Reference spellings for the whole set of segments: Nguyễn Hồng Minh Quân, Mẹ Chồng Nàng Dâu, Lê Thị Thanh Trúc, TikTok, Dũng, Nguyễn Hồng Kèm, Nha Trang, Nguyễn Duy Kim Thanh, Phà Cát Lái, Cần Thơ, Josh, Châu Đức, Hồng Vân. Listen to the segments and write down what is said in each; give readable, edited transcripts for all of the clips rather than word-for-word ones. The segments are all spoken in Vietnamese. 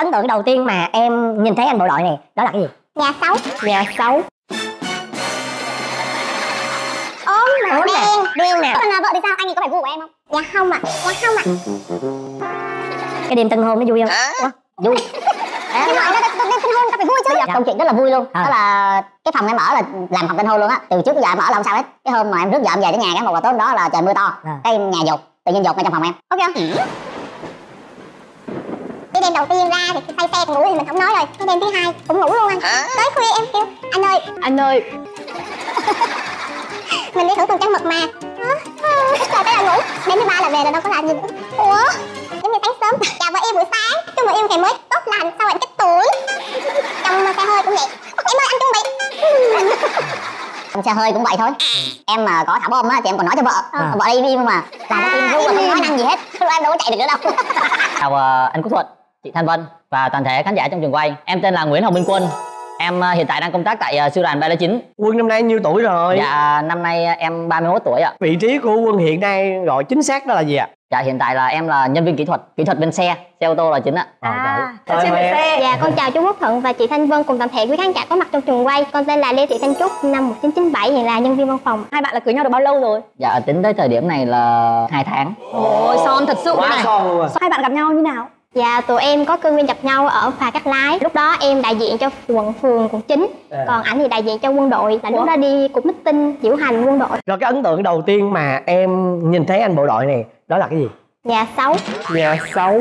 cái ấn tượng đầu tiên mà em nhìn thấy anh bộ đội này đó là cái gì? Nhà xấu. Nhà xấu. Ốm nè, điên nè. Vợ đi sao? Anh nhìn có phải gu của em không? Dạ không ạ, dạ không ạ. Cái đêm tân hôn nó vui không? Ủa, vui. Thì mọi người đêm tân hôn ta phải vui chứ. Bây giờ công chuyện rất là vui luôn. Đó là cái phòng em ở là làm phòng tân hôn luôn á. Từ trước tới giờ em ở là không sao hết. Cái hôm mà em rước vợ em về tới nhà cái một là tối hôm đó là trời mưa to. Cái nhà dột, tự nhiên dột ngay trong phòng em. Ok không? Cái đêm đầu tiên ra thì say xe ngủ thì mình không nói rồi. Cái đêm thứ hai cũng ngủ luôn anh. Tới khuya em kêu anh ơi, anh ơi, mình đi thử tuần trăng mật mà. Trời tới là ngủ. Đêm thứ ba là về là đâu có làm gì nữa. Ủa, giống như sáng sớm chào vợ yêu buổi sáng, chúc vợ yêu ngày mới tốt lành, sao bạn kết tuổi. Trong xe hơi cũng vậy. Em ơi, anh chuẩn bị. Trong xe hơi cũng vậy thôi. Em mà có thả bom á thì em còn nói cho vợ. Vợ đi im mà. Làm im ru mà không nói năng gì hết. Rồi em đâu có chạy được nữa đâu. Chào anh Quốc Thuận, chị Thanh Vân và toàn thể khán giả trong trường quay. Em tên là Nguyễn Hồng Minh Quân. Em hiện tại đang công tác tại siêu đoàn 309. Quân năm nay nhiêu tuổi rồi? Dạ, năm nay em 31 tuổi ạ. Vị trí của Quân hiện nay gọi chính xác đó là gì ạ? Dạ, hiện tại là em là nhân viên kỹ thuật bên xe ô tô là chính ạ. Xe. Dạ, con chào chú Quốc Thuận và chị Thanh Vân cùng toàn thể quý khán giả có mặt trong trường quay. Con tên là Lê Thị Thanh Trúc, năm 1997, hiện là nhân viên văn phòng. Hai bạn là cưới nhau được bao lâu rồi? Dạ, tính tới thời điểm này là 2 tháng. Ôi, son thật sự này. Hai bạn gặp nhau như nào? Dạ, tụi em có cơ duyên gặp nhau ở Phà Cát Lái. Lúc đó em đại diện cho quận phường, quận 9. Còn ảnh thì đại diện cho quân đội. Là lúc đó đi cũng meeting, diễu hành quân đội. Rồi cái ấn tượng đầu tiên mà em nhìn thấy anh bộ đội này đó là cái gì? Nhà xấu. Nhà xấu.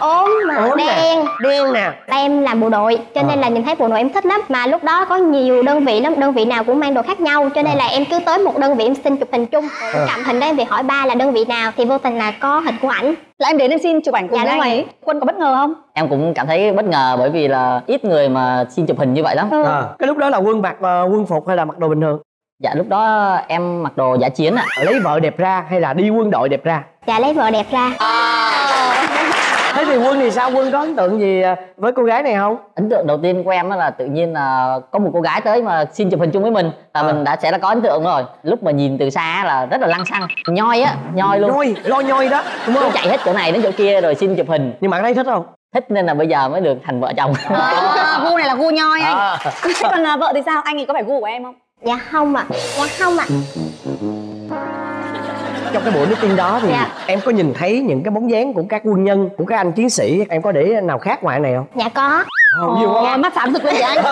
Ốm mà đen. Đen nè. Em làm bộ đội cho nên là nhìn thấy bộ đội em thích lắm. Mà lúc đó có nhiều đơn vị lắm. Đơn vị nào cũng mang đồ khác nhau. Cho nên là em cứ tới một đơn vị em xin chụp hình chung. Cầm hình đó em về hỏi ba là đơn vị nào. Thì vô tình là có hình của ảnh. Là em đến em xin chụp ảnh cùng anh ấy. Quân có bất ngờ không? Em cũng cảm thấy bất ngờ bởi vì là ít người mà xin chụp hình như vậy lắm. Cái lúc đó là Quân mặc quân phục hay là mặc đồ bình thường? Dạ lúc đó em mặc đồ giả chiến ạ. Lấy vợ đẹp ra hay là đi quân đội đẹp ra? Dạ lấy vợ đẹp ra. Thế thì Quân thì sao? Quân có ấn tượng gì với cô gái này không? Ấn tượng đầu tiên của em là tự nhiên là có một cô gái tới mà xin chụp hình chung với mình là mình đã sẽ có ấn tượng rồi. Lúc mà nhìn từ xa là rất là lăng xăng, nhoi á, nhoi luôn. Nhoi, lo nhoi đó, đúng không? Cứ chạy hết chỗ này đến chỗ kia rồi xin chụp hình. Nhưng mà ở đây thích không? Thích nên là bây giờ mới được thành vợ chồng. Gu này là gu nhoi anh. Thế còn vợ thì sao? Anh thì có phải gu của em không? Dạ không ạ, dạ không ạ. Trong cái buổi meeting đó thì em có nhìn thấy những cái bóng dáng của các quân nhân, của các anh chiến sĩ, em có để nào khác ngoài này không? Dạ có. Mắt phạm sực lên vậy anh.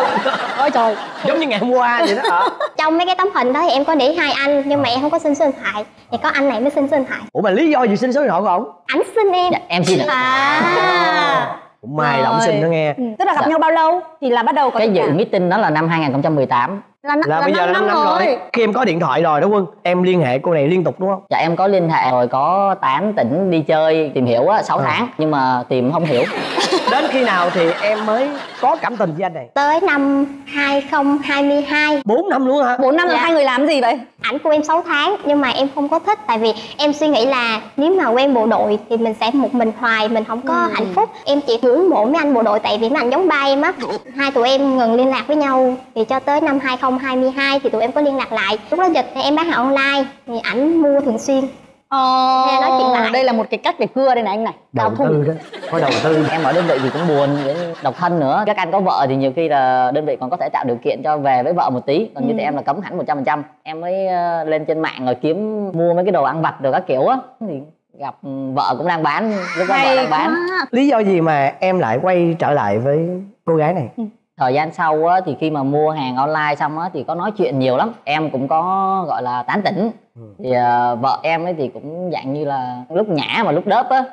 Ôi trời, giống như ngày hôm qua vậy đó hả? Trong mấy cái tấm hình đó thì em có để hai anh nhưng mà em không có xin số điện thoại, thì có anh này mới xin số điện thoại. Ủa mà lý do gì xin số điện thoại không? Ảnh xin em. Dạ, em xin ạ. Cũng may là ổng xin đó nghe. Tức là gặp nhau bao lâu thì là bắt đầu có cái dự meeting đó là năm 2018. Là bây giờ là 5 năm rồi. Khi em có điện thoại rồi đó Quân, em liên hệ cô này liên tục đúng không? Dạ em có liên hệ rồi, có tán tỉnh đi chơi tìm hiểu á, 6 tháng nhưng mà tìm không hiểu. Đến khi nào thì em mới có cảm tình với anh này? Tới năm 2022. 4 năm luôn hả? 4 năm rồi. Hai người làm gì vậy? Ảnh của em 6 tháng nhưng mà em không có thích. Tại vì em suy nghĩ là nếu mà quen bộ đội thì mình sẽ một mình hoài, mình không có hạnh phúc. Em chỉ ngưỡng mộ mấy anh bộ đội tại vì mấy anh giống ba em á. Hai tụi em ngừng liên lạc với nhau thì cho tới năm 2022 thì tụi em có liên lạc lại. Lúc đó dịch thì em bán hàng online thì ảnh mua thường xuyên. Nói chuyện lại. Đây là một cái cách để cưa đây này anh này. Đầu tư đó, có đầu tư. Em ở đơn vị thì cũng buồn, độc thân nữa. Các anh có vợ thì nhiều khi là đơn vị còn có thể tạo điều kiện cho về với vợ một tí. Còn như tụi em là cấm hẳn 100%. Em mới lên trên mạng rồi kiếm mua mấy cái đồ ăn vặt rồi các kiểu á. Thì gặp vợ cũng đang bán, lúc đó vợ đang bán. Lý do gì mà em lại quay trở lại với cô gái này? Thời gian sau á, thì khi mà mua hàng online xong á, thì có nói chuyện nhiều lắm. Em cũng có gọi là tán tỉnh. Thì vợ em ấy thì cũng dạng như là lúc nhã mà lúc đớp á.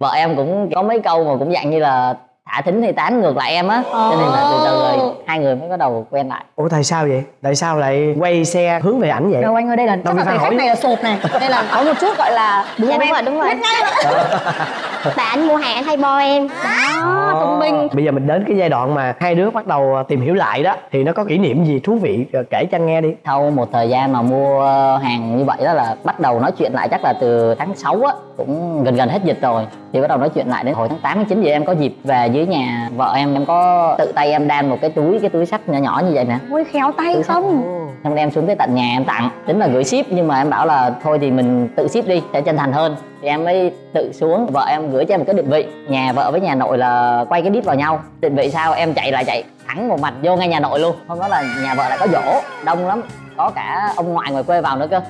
Vợ em cũng có mấy câu mà cũng dạng như là thả thính thì tán ngược lại em á. Cho nên là từ từ rồi hai người mới có đầu quen lại. Ủa tại sao vậy? Tại sao lại quay xe hướng về ảnh vậy? Đâu anh ơi, đây là chắc là khách này là sụp này. Đây là có một chút gọi là đúng rồi. Tại anh mua hàng anh hay bo em. Đó, thông minh. Bây giờ mình đến cái giai đoạn mà hai đứa bắt đầu tìm hiểu lại đó. Thì nó có kỷ niệm gì thú vị kể cho anh nghe đi. Sau một thời gian mà mua hàng như vậy đó là bắt đầu nói chuyện lại chắc là từ tháng 6 á. cũng gần hết dịch rồi thì bắt đầu nói chuyện lại. Đến hồi tháng 8 tháng 9 thì em có dịp về dưới nhà vợ em có tự tay em đan một cái túi xách nhỏ nhỏ như vậy nè. Ui khéo tay không. Xong em xuống tới tận nhà em tặng, tính là gửi ship nhưng mà em bảo là thôi thì mình tự ship đi để chân thành hơn. Thì em mới tự xuống, vợ em gửi cho em một cái định vị, nhà vợ với nhà nội là quay cái đít vào nhau. Định vị sao em chạy thẳng một mạch vô ngay nhà nội luôn. Hôm đó là nhà vợ lại có giỗ đông lắm, có cả ông ngoại ngoài quê vào nữa cơ.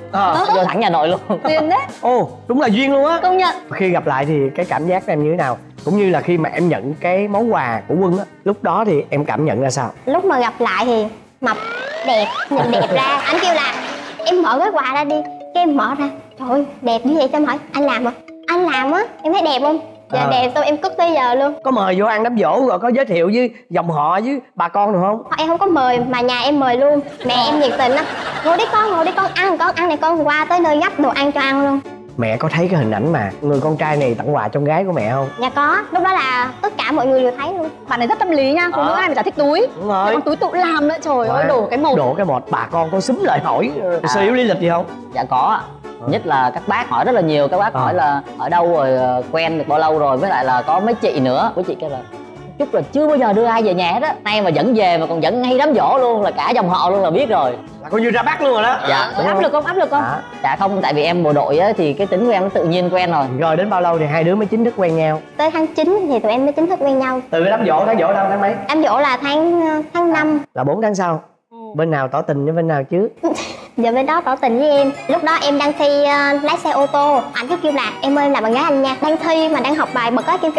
Vô thẳng nhà nội luôn. Duyên đấy. Ồ, đúng là duyên luôn á. Công nhận. Khi gặp lại thì cái cảm giác của em như thế nào? Cũng như là khi mà em nhận cái món quà của Quân á, lúc đó thì em cảm nhận ra sao? Lúc mà gặp lại thì mập đẹp, nhìn đẹp ra. Anh kêu là em mở cái quà ra đi. Cái em mở ra, trời ơi, đẹp như vậy. Sao em hỏi anh làm hả? Anh làm á, em thấy đẹp không? Dạ đẹp, xong em cất tới giờ luôn. Có mời vô ăn đám giỗ rồi có giới thiệu với dòng họ với bà con được không? Em không có mời mà nhà em mời luôn. Mẹ em nhiệt tình lắm. Ngồi đi con ăn này con qua tới nơi gấp đồ ăn cho ăn luôn. Mẹ có thấy cái hình ảnh mà người con trai này tặng quà cho con gái của mẹ không? Dạ có, lúc đó là tất cả mọi người đều thấy luôn. Bạn này rất tâm lý nha, phụ nữ này mà chả thích túi. Đúng rồi. Còn túi tự làm nữa, trời ơi, đổ cái một. Bà con có xúm lại hỏi sơ yếu lý lịch gì không? Dạ có. Nhất là các bác hỏi rất là nhiều, các bác hỏi là ở đâu rồi, quen được bao lâu rồi, với lại là có mấy chị nữa. Mấy chị kêu là Trúc là chưa bao giờ đưa ai về nhà hết á, nay mà dẫn về mà còn dẫn ngay đám giỗ luôn là cả dòng họ luôn là biết rồi, là coi như ra bắt luôn rồi đó. Dạ áp lực không Dạ không, tại vì em bộ đội á thì cái tính của em nó tự nhiên quen rồi. Rồi đến bao lâu thì hai đứa mới chính thức quen nhau? Tới tháng 9 thì tụi em mới chính thức quen nhau. Từ đám giỗ, tháng giỗ đâu, tháng mấy? Đám giỗ là tháng 5, là 4 tháng sau. Bên nào tỏ tình với bên nào chứ? Giờ bên đó tỏ tình với em. Lúc đó em đang thi lái xe ô tô. Anh cứ kêu là em ơi em làm bạn gái anh nha. Đang thi mà đang học bài bật á, kêu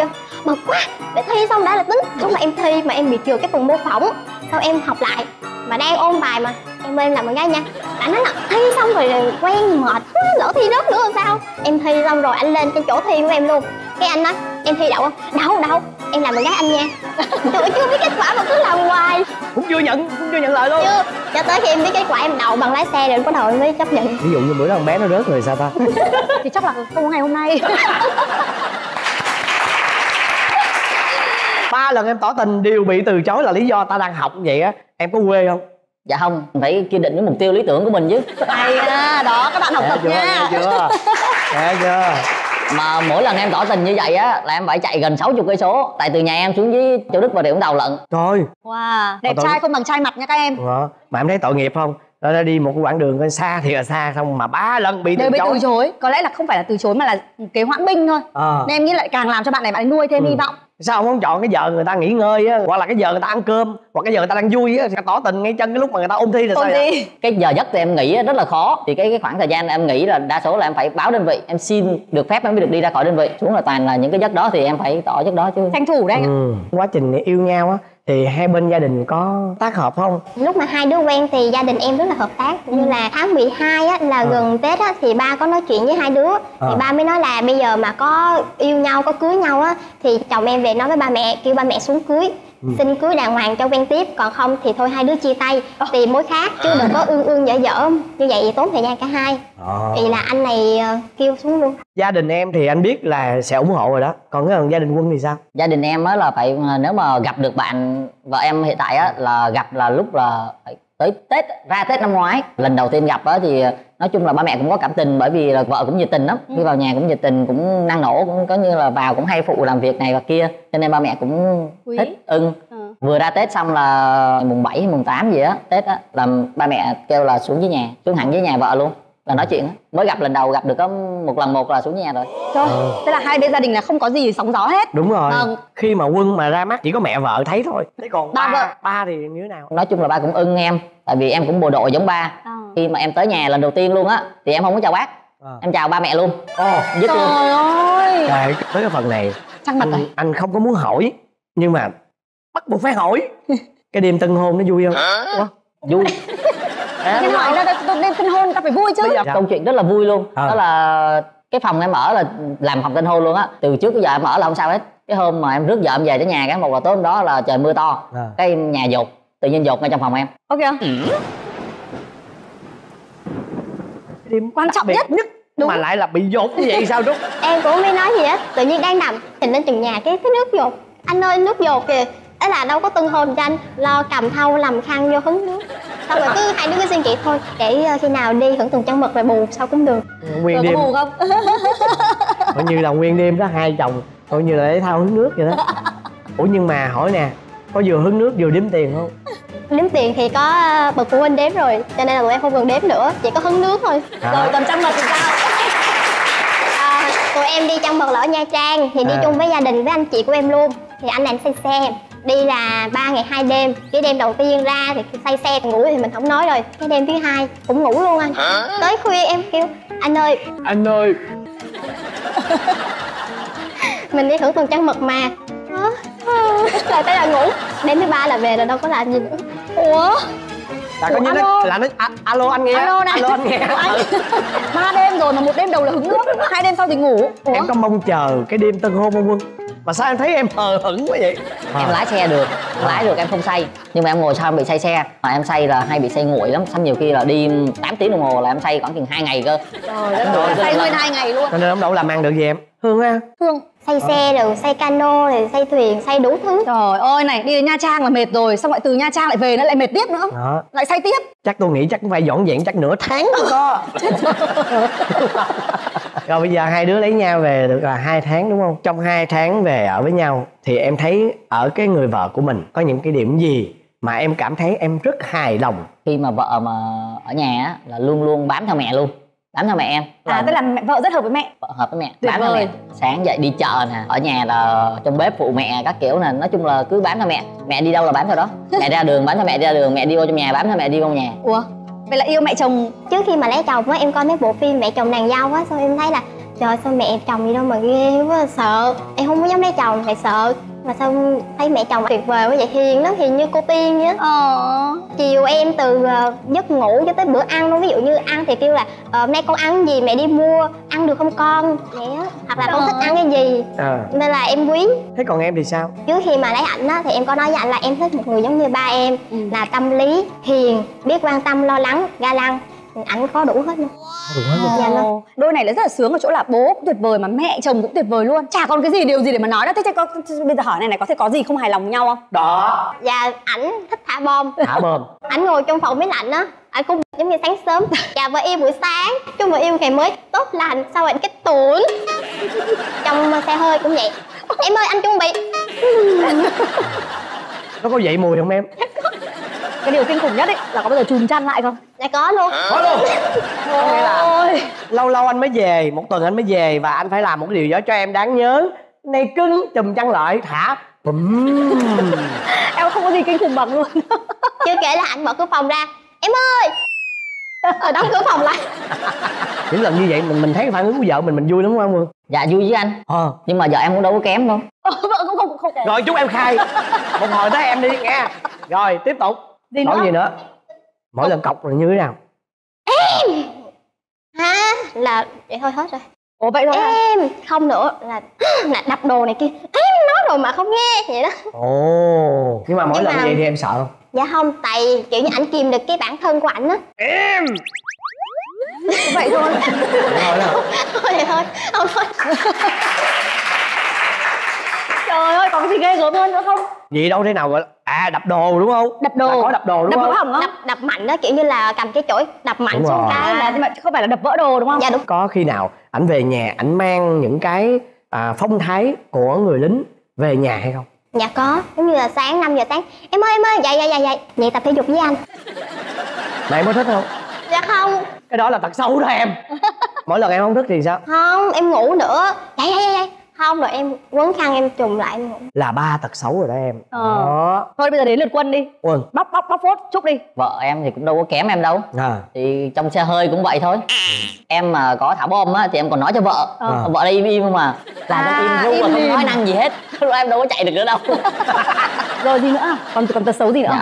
bật quá để thi xong đã là tính. Lúc mà em thi mà em bị trượt cái phần mô phỏng, sau em học lại mà đang ôn bài mà em ơi em làm bạn gái nha. Anh nói là thi xong rồi quen mệt quá, lỡ thi rớt nữa làm sao. Em thi xong rồi anh lên cái chỗ thi của em luôn. Cái anh nói em thi đậu không? Đậu em làm bạn gái anh nha. Trời chưa biết kết quả mà cứ làm hoài. Cũng chưa nhận lời luôn. Chưa. Cho tới khi em biết kết quả em đậu bằng lái xe rồi bắt đầu em mới chấp nhận. Ví dụ như bữa đó con bé nó rớt rồi sao ta? Thì chắc là không ngày hôm nay. 3 lần em tỏ tình đều bị từ chối là lý do ta đang học vậy á. Em có quê không? Dạ không, phải kiên định với mục tiêu lý tưởng của mình chứ. Hay à, đó các bạn học tập nha. Nghe chưa? Mà mỗi lần em tỏ tình như vậy á là em phải chạy gần 60 cây số, tại từ nhà em xuống dưới Châu Đức và Rịa Vũng Tàu lận. Trời. Wow, đẹp trai không bằng trai mặt nha các em. Mà em thấy tội nghiệp không? Nó đi một quãng đường xa thì là xa, xong mà 3 lần bị từ chối. Có lẽ là không phải là từ chối mà là kế hoãn binh thôi. Nên em nghĩ lại càng làm cho bạn này bạn nuôi thêm hy vọng. Sao không chọn cái giờ người ta nghỉ ngơi á, hoặc là cái giờ người ta ăn cơm, hoặc cái giờ người ta đang vui á, tỏ tình ngay chân cái lúc mà người ta ôn thi là sao vậy? Cái giờ giấc thì em nghỉ rất là khó, thì cái khoảng thời gian em nghỉ là đa số là em phải báo đơn vị, em xin được phép em mới được đi ra khỏi đơn vị. Xuống là toàn là những cái giấc đó thì em phải tỏ giấc đó chứ. Tranh thủ đấy. Quá trình yêu nhau á thì hai bên gia đình có tác hợp không? Lúc mà hai đứa quen thì gia đình em rất là hợp tác. Như là tháng 12 á, là gần Tết á, thì ba có nói chuyện với hai đứa. Thì ba mới nói là bây giờ mà có yêu nhau, có cưới nhau á, thì chồng em về nói với ba mẹ, kêu ba mẹ xuống cưới. Xin cưới đàng hoàng cho quen tiếp, còn không thì thôi hai đứa chia tay tìm mối khác, chứ đừng có ương dở như vậy thì tốn thời gian cả hai. Thì là anh này kêu xuống luôn. Gia đình em thì anh biết là sẽ ủng hộ rồi đó, còn cái gia đình Quân thì sao? Gia đình em á là phải, nếu mà gặp được bạn vợ em hiện tại á là gặp là lúc là tới Tết, ra Tết năm ngoái lần đầu tiên gặp á, thì nói chung là ba mẹ cũng có cảm tình, bởi vì là vợ cũng nhiệt tình lắm, khi vào nhà cũng nhiệt tình, cũng năng nổ, cũng có như là vào cũng hay phụ làm việc này và kia, cho nên ba mẹ cũng thích. Vừa ra Tết xong là mùng 7, mùng 8 gì á, Tết á, là ba mẹ kêu là xuống dưới nhà, xuống hẳn với nhà vợ luôn, là nói chuyện á. Mới gặp lần đầu, gặp được có một lần là xuống dưới nhà rồi. Trời, tức là hai bên gia đình là không có gì sóng gió hết. Đúng rồi. Khi mà Quân mà ra mắt chỉ có mẹ vợ thấy thôi. Thế còn ba thì như thế nào? Nói chung là ba cũng ưng em, tại vì em cũng bộ đội giống ba. Khi mà em tới nhà lần đầu tiên luôn á thì em không có chào bác, em chào ba mẹ luôn. Dứt luôn. Trời ơi. Đấy, tới cái phần này anh không có muốn hỏi nhưng mà bắt buộc phải hỏi. Cái đêm tân hôn nó vui không? Vui. Em hỏi là đêm tân hôn ta phải vui chứ. Câu chuyện rất là vui luôn. Đó là cái phòng em ở là làm phòng tân hôn luôn á. Từ trước tới giờ em ở là không sao hết. Cái hôm mà em rước vợ em về tới nhà, cái một là tối hôm đó là trời mưa to, cái nhà dột, tự nhiên dột ngay trong phòng em. Ok không? Điểm quan trọng nhất. Đúng. Mà lại là bị dột như vậy sao Trúc? Em cũng mới nói gì á, tự nhiên đang nằm nhìn lên trần nhà cái nước dột. Anh ơi nước dột kìa, ấy là đâu có tân hôn cho anh, lo cầm thau làm khăn vô hứng nước. Xong rồi cứ hai đứa cứ suy nghĩ thôi, để khi nào đi hưởng tuần trăng mật rồi bù sau cũng được. Nguyên rồi đêm. Có bù không? Coi như là nguyên đêm đó hai chồng coi như là để thao hứng nước vậy đó. Ủa nhưng mà hỏi nè, có vừa hứng nước vừa đếm tiền không? Đếm tiền thì có bậc phụ huynh đếm rồi, cho nên là tụi em không cần đếm nữa, chỉ có hứng nước thôi. Rồi còn trong bậc thì sao? Tụi em đi trong bậc là ở Nha Trang thì đi chung với gia đình với anh chị của em luôn. Thì anh làm xây xe, đi là 3 ngày 2 đêm. Cái đêm đầu tiên ra thì xây xe ngủ thì mình không nói rồi. Cái đêm thứ hai cũng ngủ luôn anh. Tới khuya em kêu anh ơi, anh ơi. Mình đi thử tuần trăng mật mà. Rồi tới là ngủ. Đêm thứ ba là về rồi đâu có làm gì nữa. Ủa? Là coi như nó là nó alo anh nghe. Alo nè. Alo anh nghe. 3 đêm rồi mà một đêm đầu là hứng nước, 2 đêm sau thì ngủ. Ủa? Em có mong chờ cái đêm tân hôn không Quân? Mà sao em thấy em hờ hững quá vậy? Em lái xe được, lái được em không say. Nhưng mà em ngồi sau em bị say xe. Mà em say là hay bị say nguội lắm. Xong nhiều khi là đi 8 tiếng đồng hồ là em say khoảng chừng 2 ngày cơ. Trời đất ơi, say nguyên 2 ngày luôn. Cho nên ông đâu làm ăn được gì em? Hương ha. Hương. Say xe rồi, say cano rồi, say thuyền, say đủ thứ. Trời ơi này, đi đến Nha Trang là mệt rồi. Xong lại từ Nha Trang lại về nó lại mệt tiếp nữa. Đó. Lại say tiếp. Chắc tôi nghĩ chắc cũng phải dọn dẹn chắc nửa tháng mới có. Rồi bây giờ hai đứa lấy nhau về được là 2 tháng đúng không? Trong 2 tháng về ở với nhau thì em thấy ở cái người vợ của mình có những cái điểm gì mà em cảm thấy em rất hài lòng? Khi mà vợ mà ở nhà á là luôn luôn bám theo mẹ luôn. Bám theo mẹ em. À tức là mẹ, vợ rất hợp với mẹ. Vợ hợp với mẹ. Tuyệt bám vời. Theo mẹ. Sáng dậy đi chợ nè, ở nhà là trong bếp phụ mẹ các kiểu nè, nói chung là cứ bám theo mẹ. Mẹ đi đâu là bám theo đó. Mẹ ra đường bám theo mẹ ra đường, mẹ đi vô trong nhà bám theo mẹ đi vô trong nhà. Ủa? Vậy là yêu mẹ chồng. Trước khi mà lấy chồng á em coi mấy bộ phim mẹ chồng nàng dâu á, xong em thấy là trời sao mẹ chồng gì đâu mà ghê quá, sợ. Em không có dám lấy chồng tại sợ. Mà xong thấy mẹ chồng tuyệt vời quá vậy, hiền lắm, hiền như cô tiên vậy. Chiều em từ giấc ngủ cho tới bữa ăn luôn, ví dụ như ăn thì kêu là hôm nay con ăn gì mẹ đi mua, ăn được không con vậy á, hoặc là con thích ăn cái gì nên là em quý. Thế còn em thì sao? Trước khi mà lấy ảnh á thì em có nói với ảnh là em thích một người giống như ba em, là tâm lý, hiền, biết quan tâm, lo lắng, ga lăng. Ảnh có đủ hết luôn. Đôi này là rất là sướng ở chỗ là bố cũng tuyệt vời mà mẹ chồng cũng tuyệt vời luôn. Chả còn cái gì điều gì để mà nói đó. Thế có bây giờ hỏi này có thể có gì không hài lòng với nhau không? Đó. Dạ ảnh thích thả bom. Thả bom. Ảnh ngồi trong phòng máy lạnh á, ảnh cũng giống như sáng sớm chào vợ yêu buổi sáng, chúc vợ yêu ngày mới tốt lành, sau ảnh kết tủn. Trong xe hơi cũng vậy. Em ơi anh chuẩn bị. Nó có dậy mùi không em? Cái điều kinh khủng nhất ấy là có bao giờ chùm chăn lại không? Dạ có luôn. Có luôn. Ôi là lâu lâu anh mới về, một tuần anh mới về và anh phải làm một cái điều đó cho em đáng nhớ. Này cưng chùm chăn lại thả. Em không có gì kinh khủng bằng luôn. Chưa kể là anh mở cửa phòng ra, em ơi. Đóng cửa phòng lại. Những lần như vậy mình thấy phản ứng của vợ mình vui lắm đúng không Mương? Dạ vui với anh. Nhưng mà vợ em cũng đâu có kém đâu. Vợ cũng không kém. Rồi chúc em khai. Một hồi tới em đi nghe. Rồi tiếp tục. Nói gì nữa? Mỗi lần cọc là như thế nào? Em hả? Là vậy thôi hết rồi. Ủa vậy thôi em hả? Không nữa là đập đồ này kia. Em nói rồi mà không nghe vậy đó. Ồ. Nhưng mà mỗi lần vậy thì em sợ không? Dạ không, tại kiểu như ảnh kìm được cái bản thân của ảnh á. Em vậy thôi. Thôi vậy thôi. Không thôi. Trời ơi còn gì ghê gớm hơn nữa không? Gì đâu thế nào gọi là đập đồ đúng không? Đập đồ. Là có đập đồ đúng không? Đập hỏng không? Đập mạnh đó, kiểu như là cầm cái chổi đập mạnh xuống cái là nhưng mà không phải là đập vỡ đồ đúng không? Dạ đúng. Có khi nào ảnh về nhà ảnh mang những cái phong thái của người lính về nhà hay không? Dạ có, giống như là sáng 5 giờ sáng em ơi dậy dậy dậy dậy dậy tập thể dục với anh. Mày mới thích không? Dạ không. Cái đó là tật xấu đó em. Mỗi lần em không thích thì sao? Không, em ngủ nữa. Dậy dậy dậy. Không rồi em quấn khăn em trùm lại em ngủ. Là 3 tật xấu rồi đó em. Đó. Thôi bây giờ đến lượt Quân đi. Quân bóc phốt Trúc đi. Vợ em thì cũng đâu có kém em đâu. Thì trong xe hơi cũng vậy thôi. Em mà có thả bom á thì em còn nói cho vợ. Vợ đây im im mà. Là nó im ru mà không nói năng gì hết. Em đâu có chạy được nữa đâu. Rồi gì nữa? Còn tật xấu gì nữa?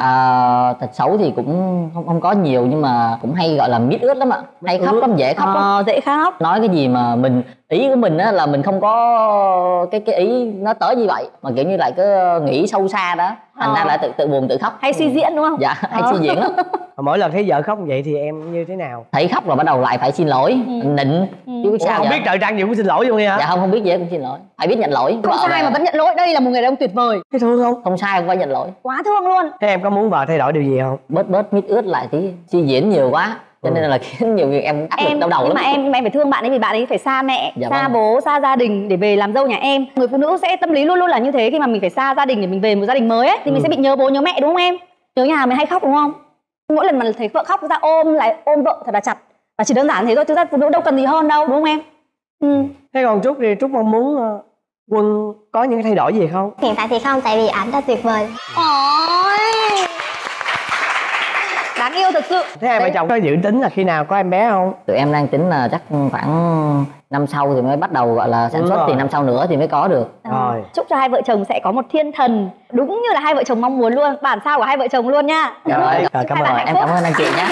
Tật xấu thì cũng không có nhiều nhưng mà cũng hay gọi là miết ướt lắm ạ. Hay khóc lắm, dễ khóc lắm. Dễ khóc. Nói cái gì mà mình ý của mình á là mình không có cái ý nó tới như vậy mà kiểu như lại cứ nghĩ sâu xa đó, thành ra lại tự buồn tự khóc. Hay suy diễn đúng không? Dạ hay suy diễn lắm. Mỗi lần thấy vợ khóc vậy thì em như thế nào? Thấy khóc rồi bắt đầu lại phải xin lỗi, nịnh chứ biết sao. Không biết trời trăng gì cũng xin lỗi luôn hả? Dạ không biết gì cũng xin lỗi, phải biết nhận lỗi. Không sai mà vẫn nhận lỗi, đây là một người đàn ông tuyệt vời. Thế thương không? Không sai cũng phải nhận lỗi. Quá thương luôn. Thế em có muốn vợ thay đổi điều gì không? Bớt miết ướt lại tí, suy diễn nhiều quá. cho nên là khiến nhiều người em áp lực đau đầu lắm. Em phải thương bạn ấy vì bạn ấy phải xa mẹ, xa bố, xa gia đình để về làm dâu nhà em. Người phụ nữ sẽ tâm lý luôn luôn là như thế, khi mà mình phải xa gia đình để mình về một gia đình mới ấy, thì mình sẽ bị nhớ bố nhớ mẹ, đúng không em? Nhớ nhà mình hay khóc đúng không? Mỗi lần mà thấy vợ khóc ra ôm lại, ôm vợ thật là chặt, và chỉ đơn giản thế thôi, chứ phụ nữ đâu cần gì hơn đâu, đúng không em? Thế còn Trúc thì Trúc mong muốn Quân có những thay đổi gì không? Hiện tại thì không, tại vì ảnh đã tuyệt vời. Đáng yêu thật sự. Thế hai vợ chồng có dự tính là khi nào có em bé không? Tụi em đang tính là chắc khoảng năm sau thì mới bắt đầu gọi là sản xuất, thì năm sau nữa thì mới có được. Rồi. Chúc cho hai vợ chồng sẽ có một thiên thần đúng như là hai vợ chồng mong muốn luôn, bản sao của hai vợ chồng luôn nha. Rồi, cảm ơn, em cảm ơn anh chị nhé.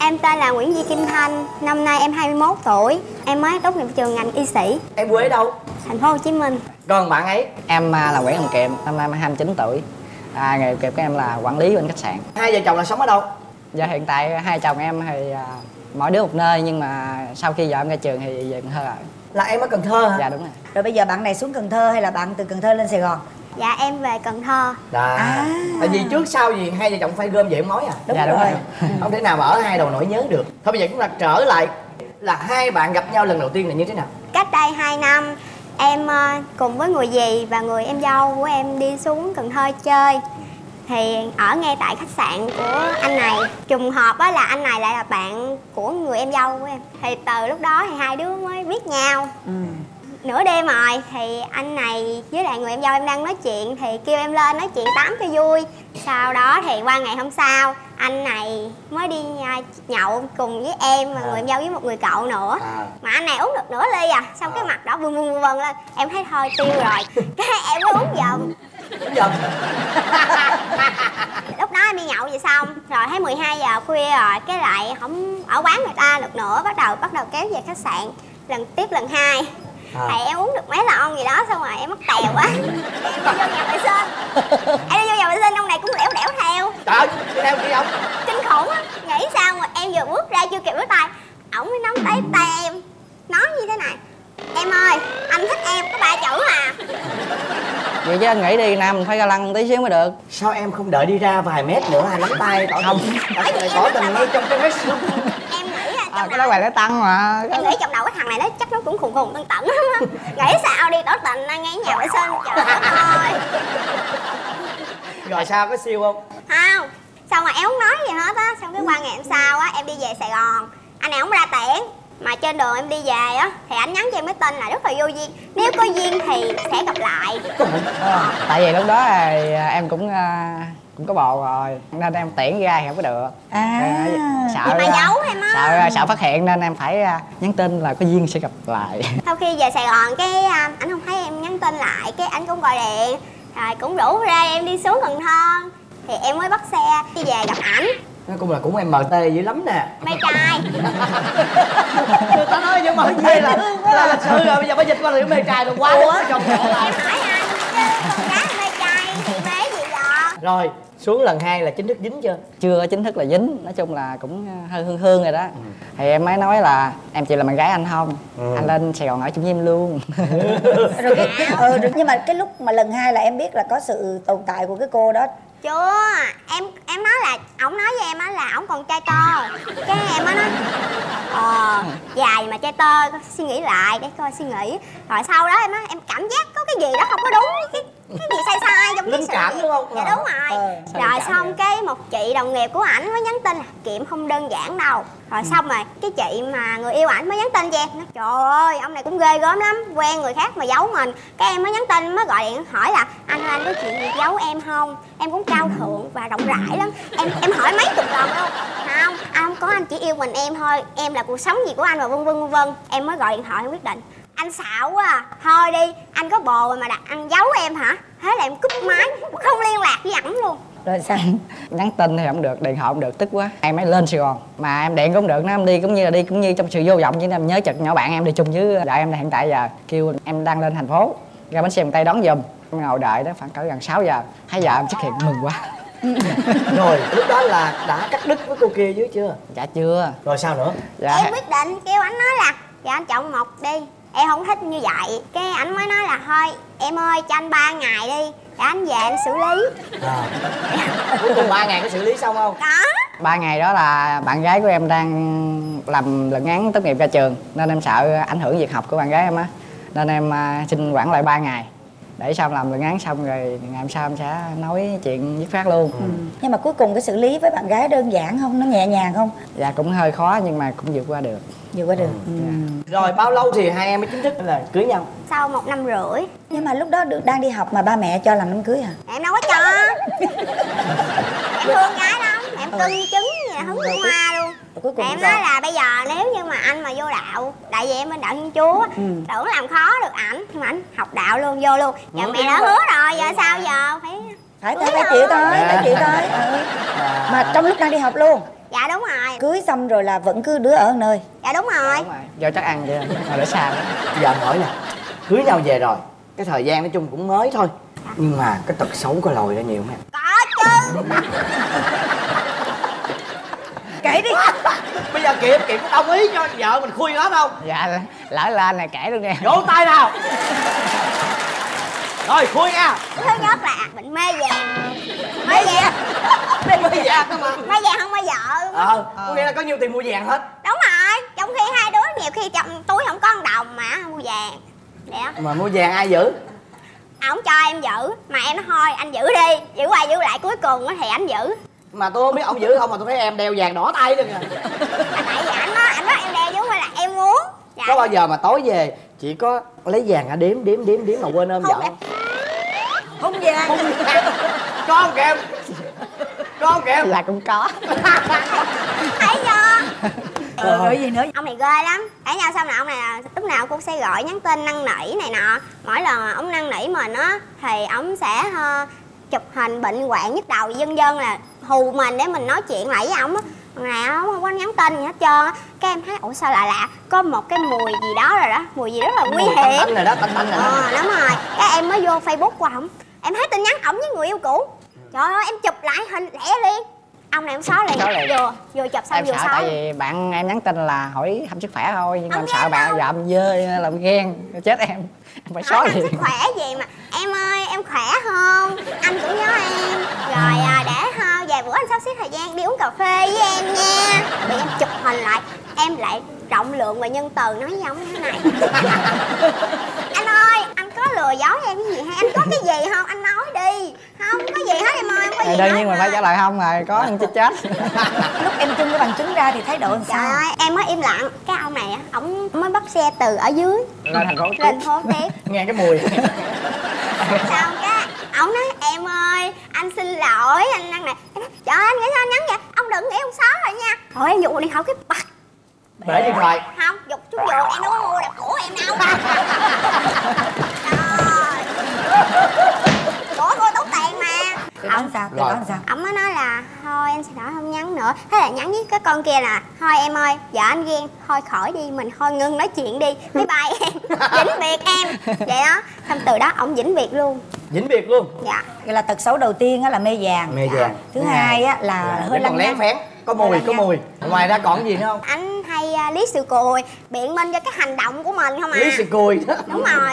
Em tên là Nguyễn Duy Kim Thanh, năm nay em 21 tuổi, em mới tốt nghiệp trường ngành y sĩ. Em quê ở đâu? Thành phố Hồ Chí Minh. Còn bạn ấy? Em là Nguyễn Hồng Kèm, năm nay em 29 tuổi. Nghề kèm của em là quản lý bên khách sạn. Hai vợ chồng là sống ở đâu? Giờ hiện tại hai chồng em thì mỗi đứa một nơi, nhưng mà sau khi vợ em ra trường thì về Cần Thơ rồi. Là em ở Cần Thơ hả? Dạ đúng rồi. Rồi bây giờ bạn này xuống Cần Thơ hay là bạn từ Cần Thơ lên Sài Gòn? Dạ em về Cần Thơ. Tại vì trước sau gì hai vợ chồng phải gom vợ mối à? Đúng rồi. Không thể nào mà ở hai đầu nỗi nhớ được. Thôi bây giờ chúng ta trở lại là hai bạn gặp nhau lần đầu tiên là như thế nào? Cách đây 2 năm em cùng với người dì và người em dâu của em đi xuống Cần Thơ chơi, thì ở ngay tại khách sạn của anh này. Trùng hợp á là anh này lại là bạn của người em dâu của em, thì từ lúc đó thì hai đứa mới biết nhau. Nửa đêm rồi thì anh này với lại người em dâu em đang nói chuyện thì kêu em lên nói chuyện tám cho vui. Sau đó thì qua ngày hôm sau anh này mới đi nhậu cùng với em và người em dâu với một người cậu nữa. Mà anh này uống được nửa ly à, xong cái mặt đỏ vương vương vương lên. Em thấy thôi tiêu rồi, cái em mới uống giùm. Lúc đó em đi nhậu vậy xong rồi thấy 12 giờ khuya rồi, cái lại không ở quán người ta được nữa, bắt đầu kéo về khách sạn lần 2. Thầy em uống được mấy lon gì đó xong rồi em mất tèo quá. Em đi vô nhà vệ sinh ông này cũng lẻo đẻo theo. Trời theo kìa ông. Kinh khủng á, nghĩ sao mà em vừa bước ra chưa kịp với tay, ổng mới nắm tay em, nói như thế này: em ơi, anh thích em có 3 chữ à. Vậy chứ anh nghĩ đi nè, mình phải ga lăng tí xíu mới được. Sao em không đợi đi ra vài mét nữa là nắm tay tỏ tình? Tỏ tình ngay trong cái Facebook. Cái đó là nó tăng mà. Em nghĩ trong đầu cái thằng này nó chắc nó cũng khùng khùng tưng tẩn. Nghĩ sao đi tỏ tình ngay nhà vệ sinh, trời đất ơi. Rồi sao, có siêu không? Không. Xong rồi em không nói gì hết á. Xong cái qua ngày hôm sau á em đi về Sài Gòn, anh này không ra tiễn. Mà trên đường em đi về á thì anh nhắn cho em cái tin là rất là vô duyên, nếu có duyên thì sẽ gặp lại. Tại vì lúc đó thì em cũng có bồ rồi nên em tiễn ra thì không có được. Sợ mà giấu em á, sợ phát hiện nên em phải nhắn tin là có duyên sẽ gặp lại. Sau khi về Sài Gòn cái anh không thấy em nhắn tin lại, cái anh cũng gọi điện rồi cũng rủ ra em đi xuống Cần Thơ, thì em mới bắt xe đi về gặp ảnh. Nó cũng là cũng MT dữ lắm nè. Mày trai. Người ta nói nhưng mà đây là lịch sự rồi, bây giờ mới dịch qua là mê trai rồi quá. Em hỏi anh chứ con gái mê trai thì mê gì vậy? Rồi xuống lần 2 là chính thức dính chưa? Chưa chính thức là dính, nói chung là cũng hơi hương rồi đó. Thì em mới nói là em chỉ là bạn gái anh không, anh lên Sài Gòn ở chung với em luôn. Rồi nhưng mà cái lúc mà lần 2 là em biết là có sự tồn tại của cái cô đó. Chưa, em nói là ổng nói với em á là ổng còn trai tơ, cái em á nói dài mà trai tơ, suy nghĩ lại để coi suy nghĩ. Rồi sau đó em nói em cảm giác có cái gì đó không có đúng, cái gì sai sai trong cái sự cảm đúng không? Dạ đúng rồi. Rồi xong cái một chị đồng nghiệp của ảnh mới nhắn tin là Kiệm không đơn giản đâu. Rồi xong rồi cái chị mà người yêu ảnh mới nhắn tin cho em nói, trời ơi ông này cũng ghê gớm lắm, quen người khác mà giấu mình. Cái em mới nhắn tin, mới gọi điện hỏi là anh ơi, anh có chuyện gì giấu em không? Em cũng cao thượng và rộng rãi lắm, em hỏi mấy chục lần luôn. Không, anh không có, anh chỉ yêu mình em thôi, em là cuộc sống gì của anh và vân vân. Em mới gọi điện thoại em quyết định: anh xạo quá à, thôi đi, anh có bồ rồi mà anh giấu em hả? Thế là em cúp máy, không liên lạc với ảnh luôn. Rồi sao? Nhắn tin thì không được, điện thoại không được, tức quá em mới lên Sài Gòn. Mà em điện cũng được, nó em đi cũng như là đi cũng như trong sự vô vọng, chứ em nhớ chật nhỏ bạn em đi chung với vợ em hiện tại giờ. Kêu em đang lên thành phố, ra bến xe miền Tây đón giùm. Em ngồi đợi đó khoảng cỡ gần 6 giờ, thấy vợ em xuất hiện mừng quá. Rồi lúc đó là đã cắt đứt với cô kia dưới chưa? Dạ chưa. Rồi sao nữa? Dạ. Em quyết định kêu ảnh nói là dạ anh chọn một đi, em không thích như vậy. Cái ảnh mới nói là thôi em ơi cho anh 3 ngày đi để anh về anh xử lý. Cuối cùng 3 ngày có xử lý xong không? Có. 3 ngày đó là bạn gái của em đang làm luận án tốt nghiệp ra trường, nên em sợ ảnh hưởng việc học của bạn gái em á, nên em xin hoãn lại 3 ngày để xong làm luận án xong rồi ngày hôm sau em sẽ nói chuyện dứt khoát luôn. Nhưng mà cuối cùng cái xử lý với bạn gái đơn giản không, nó nhẹ nhàng không? Dạ cũng hơi khó nhưng mà cũng vượt qua được. Vượt qua được. Dạ. Rồi bao lâu thì hai em mới chính thức là cưới nhau? Sau 1 năm rưỡi. Nhưng mà lúc đó đang đi học mà ba mẹ cho làm đám cưới hả? Em đâu có cho. Em thương gái lắm, em cưng trứng vậy hứng hoa luôn. Em nói là bây giờ nếu như mà anh mà vô đạo, tại vì em bên đạo Thiên Chúa, tưởng làm khó được ảnh, nhưng mà ảnh học đạo luôn, vô luôn. Giờ mẹ đã hứa rồi, giờ sao giờ? Phải chịu thôi. Mà trong lúc đang đi học luôn? Dạ đúng rồi. Cưới xong rồi là vẫn cứ đứa ở nơi? Dạ đúng rồi. Do chắc ăn vậy thôi để sao. Giờ anh hỏi nè, cưới nhau về rồi, cái thời gian nói chung cũng mới thôi, nhưng mà cái tật xấu có lòi ra nhiều không em? Có chứ. Kể đi. Bây giờ Kiệm có đồng ý cho vợ mình khui hết không? Dạ, lỡ lên này kể luôn nè. Vỗ tay nào. Rồi khui nha. Thứ nhất là mình mê vàng. Mê vàng. Mê vàng không mà. Mê vàng không mê vợ. Có nghĩa là có nhiều tiền mua vàng hết. Đúng rồi, trong khi hai đứa nhiều khi trong túi không có 1 đồng mà mua vàng. Đẹp. Mà mua vàng ai giữ? Ổng cho em giữ, mà em nói thôi anh giữ đi, giữ qua giữ lại cuối cùng thì anh giữ. Mà tôi không biết ổng giữ không, mà tôi thấy em đeo vàng đỏ tay luôn à. Tại vì ảnh nói em đeo chứ không phải là em muốn. Dạ. Có bao giờ mà tối về chỉ có lấy vàng hả, đếm mà quên ôm vợ không? Không vàng. Có không Kèm? Có không Kèm? Là cũng có. Thấy chưa? Rồi gì nữa? Ông này ghê lắm. Cãi nhau xong là ông này lúc nào cũng sẽ gọi nhắn tin năn nỉ này nọ. Mỗi lần ông năn nỉ mình á thì ông sẽ chụp hình bệnh hoạn nhức đầu vân vân là hù mình để mình nói chuyện lại với ổng á. Này ổng không có nhắn tin gì hết trơn. Cái em thấy ủa sao lại lạ, có một cái mùi gì đó rồi đó, mùi gì rất là nguy hiểm. Tanh rồi đó. Đúng rồi. Cái em mới vô Facebook của ổng, em thấy tin nhắn ổng với người yêu cũ. Trời ơi em chụp lại hình lẻ liền. Ông này em xóa liền, vừa chụp xong vừa xóa. Em sợ tại vì bạn em nhắn tin là hỏi thăm sức khỏe thôi, nhưng em sợ bạn dọm dơi làm ghen chết em phải xóa liền. Sức khỏe gì mà em ơi em khỏe không, anh cũng nhớ em rồi để vài bữa anh sắp xếp thời gian đi uống cà phê với em nha. Thì em chụp hình lại, em lại rộng lượng và nhân từ nói với ông như thế này. Anh ơi anh có lừa dối em cái gì hay anh có cái gì không anh nói đi. Không có gì hết em ơi, không có gì. Đương nhiên mình phải trả lời không rồi, có ăn chết. Lúc em trưng cái bằng chứng ra thì thái độ làm sao? Trời ơi em mới im lặng. Cái ông này á, ổng mới bắt xe từ ở dưới lên thành phố tiếp. Nghe cái mùi. Sao cái ổng nói em ơi anh xin lỗi anh ăn này. Trời ơi anh nghĩ sao anh nhắn vậy? Ông đừng nghĩ ông xóa rồi nha. Thôi em dụ điện thoại cái bật. Bể điện thoại. Không, dục chú dụ em đâu có mua đẹp của em đâu. Trời ơi tốn tiền mà. Ổng sao? Ổng mới nói là thôi em xin lỗi không nhắn nữa. Thế là nhắn với cái con kia là thôi em ơi vợ anh ghen, thôi khỏi đi mình, thôi ngưng nói chuyện đi. Bye bye em. Vĩnh biệt em. Vậy đó. Xong từ đó ổng vĩnh biệt luôn. Vĩnh biệt luôn. Dạ. Vậy là tật xấu đầu tiên á là mê vàng. Mê vàng. Thứ hai á là hơi lăng nhăng. Có mùi. Ngoài ra còn gì nữa không? Anh hay lý sự cùi, biện minh cho cái hành động của mình không à. Lý sự cùi đó. Đúng rồi.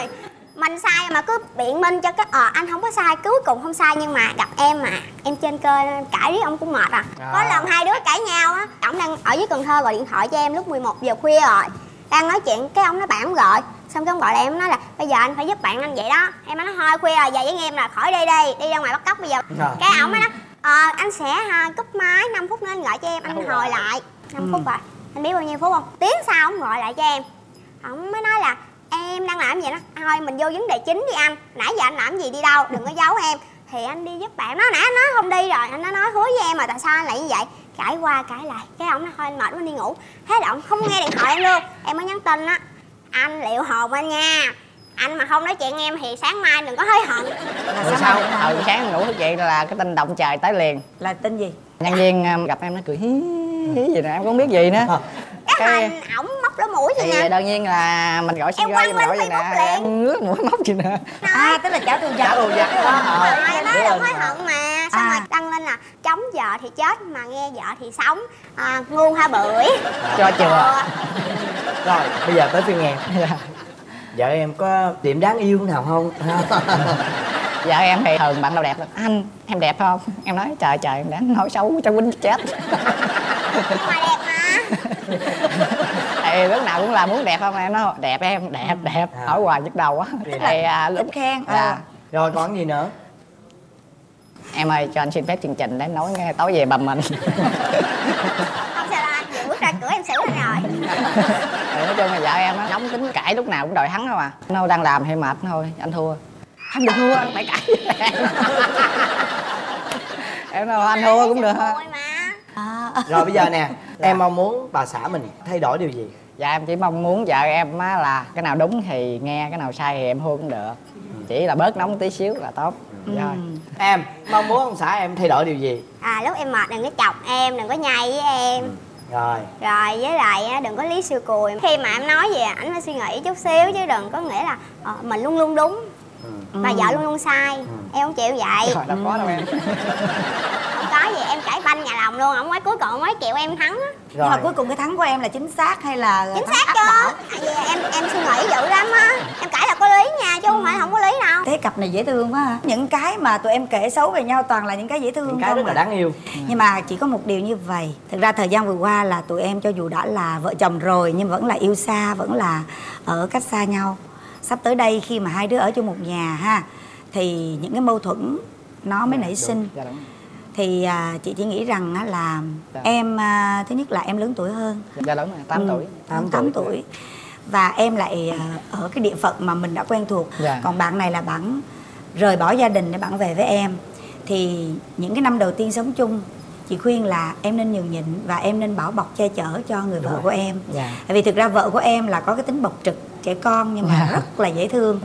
Mình sai mà cứ biện minh cho cái anh không có sai, cuối cùng không sai nhưng mà gặp em mà em trên cơ nên cãi với ông cũng mệt à. Có lần hai đứa cãi nhau á, ổng đang ở dưới Cần Thơ gọi điện thoại cho em lúc 11 giờ khuya rồi. Đang nói chuyện cái ông nói bạn không gọi. Xong cái ông gọi lại em nói là bây giờ anh phải giúp bạn anh vậy đó. Em nói thôi khuya rồi, giờ với em là khỏi đi ra ngoài bắt cóc bây giờ. Cái ổng nói anh sẽ cúp máy 5 phút nữa anh gọi cho em, anh hồi lại 5 phút rồi. Anh biết bao nhiêu phút không? Tiếng sau ông gọi lại cho em. Ông mới nói là em đang làm gì đó. Thôi mình vô vấn đề chính đi anh. Nãy giờ anh làm gì đi đâu, đừng có giấu em. Thì anh đi giúp bạn. Nó nãy anh nói không đi rồi, anh nói hứa với em mà tại sao anh lại như vậy. Cãi qua cãi lại, cái ông nói thôi anh mệt quá đi ngủ. Thế là ông không nghe điện thoại em luôn. Em mới nhắn tin á, anh liệu hồn anh nha, anh mà không nói chuyện em thì sáng mai đừng có hối hận. Là sao? Sáng ngủ thức dậy là cái tin động trời tới liền. Là tin gì? Nhân viên gặp em nó cười hí hí gì nè, em cũng không biết gì nữa. Cái hình ổng móc lỗ mũi gì nè. Đương nhiên là mình gọi xin lỗi gì nè, ngước mũi móc gì nè. Tức là trả thù giặc. Trả thù giặc. Em nói đừng hối hận mà. Xong rồi đăng lên là chống vợ thì chết mà nghe vợ thì sống, ngu ha bưởi. Cho chừa. Rồi, bây giờ tới phiên em. Vợ em có điểm đáng yêu nào không? Vợ em thì thường bạn nào đẹp lắm: anh, em đẹp không? Em nói trời trời, em đã nói xấu cho quýnh chết. Mà đẹp hả? Thì lúc nào cũng là muốn đẹp không, em nói đẹp em, đẹp đẹp à. Hỏi hoài nhức đầu quá. Thì lúc khen à. Rồi còn gì nữa? Em ơi, cho anh xin phép chương trình để nói nghe tối về bầm mình. Không sao đâu anh, vừa bước ra cửa em xử anh rồi. Thì nói chung là vợ em á, nóng tính cãi lúc nào cũng đòi thắng không à. Nó đang làm hay mệt thôi, anh thua. Anh được thua, anh phải cãi với em. Em nói anh thua cũng được thôi mà. Rồi bây giờ nè, em mong muốn bà xã mình thay đổi điều gì? Dạ em chỉ mong muốn vợ em á là cái nào đúng thì nghe, cái nào sai thì em hôn cũng được. Chỉ là bớt nóng tí xíu là tốt. Rồi. Em mong muốn ông xã em thay đổi điều gì? Lúc em mệt đừng có chọc em, đừng có nhai với em. Rồi với lại đừng có lý sư cùi. Khi mà em nói gì ảnh phải suy nghĩ chút xíu, chứ đừng có nghĩa là mình luôn luôn đúng mà vợ luôn luôn sai. Em không chịu vậy. Đâu có đâu em. Không có gì, em cãi banh nhà lòng luôn. Ông nói cuối cùng ông nói chịu em thắng á. Nhưng mà cuối cùng cái thắng của em là chính xác hay là chính xác chứ? Tại vì em suy nghĩ dữ lắm á. Em cãi là có lý nha, chứ không phải không có lý đâu. Thế cặp này dễ thương quá ha. Những cái mà tụi em kể xấu về nhau toàn là những cái dễ thương, những cái rất là đáng yêu. Nhưng mà chỉ có một điều như vậy. Thực ra thời gian vừa qua là tụi em cho dù đã là vợ chồng rồi nhưng vẫn là yêu xa, vẫn là ở cách xa nhau. Sắp tới đây khi mà hai đứa ở chung một nhà ha, thì những cái mâu thuẫn nó mới nảy sinh. Thì chị chỉ nghĩ rằng là em thứ nhất là em lớn tuổi hơn. Dạ lớn rồi, 8 tuổi. Và em lại ở cái địa phận mà mình đã quen thuộc. Còn bạn này là bạn rời bỏ gia đình để bạn về với em. Thì những cái năm đầu tiên sống chung, chị khuyên là em nên nhường nhịn và em nên bảo bọc che chở cho người vợ của em. Tại vì thực ra vợ của em là có cái tính bộc trực trẻ con nhưng mà rất là dễ thương.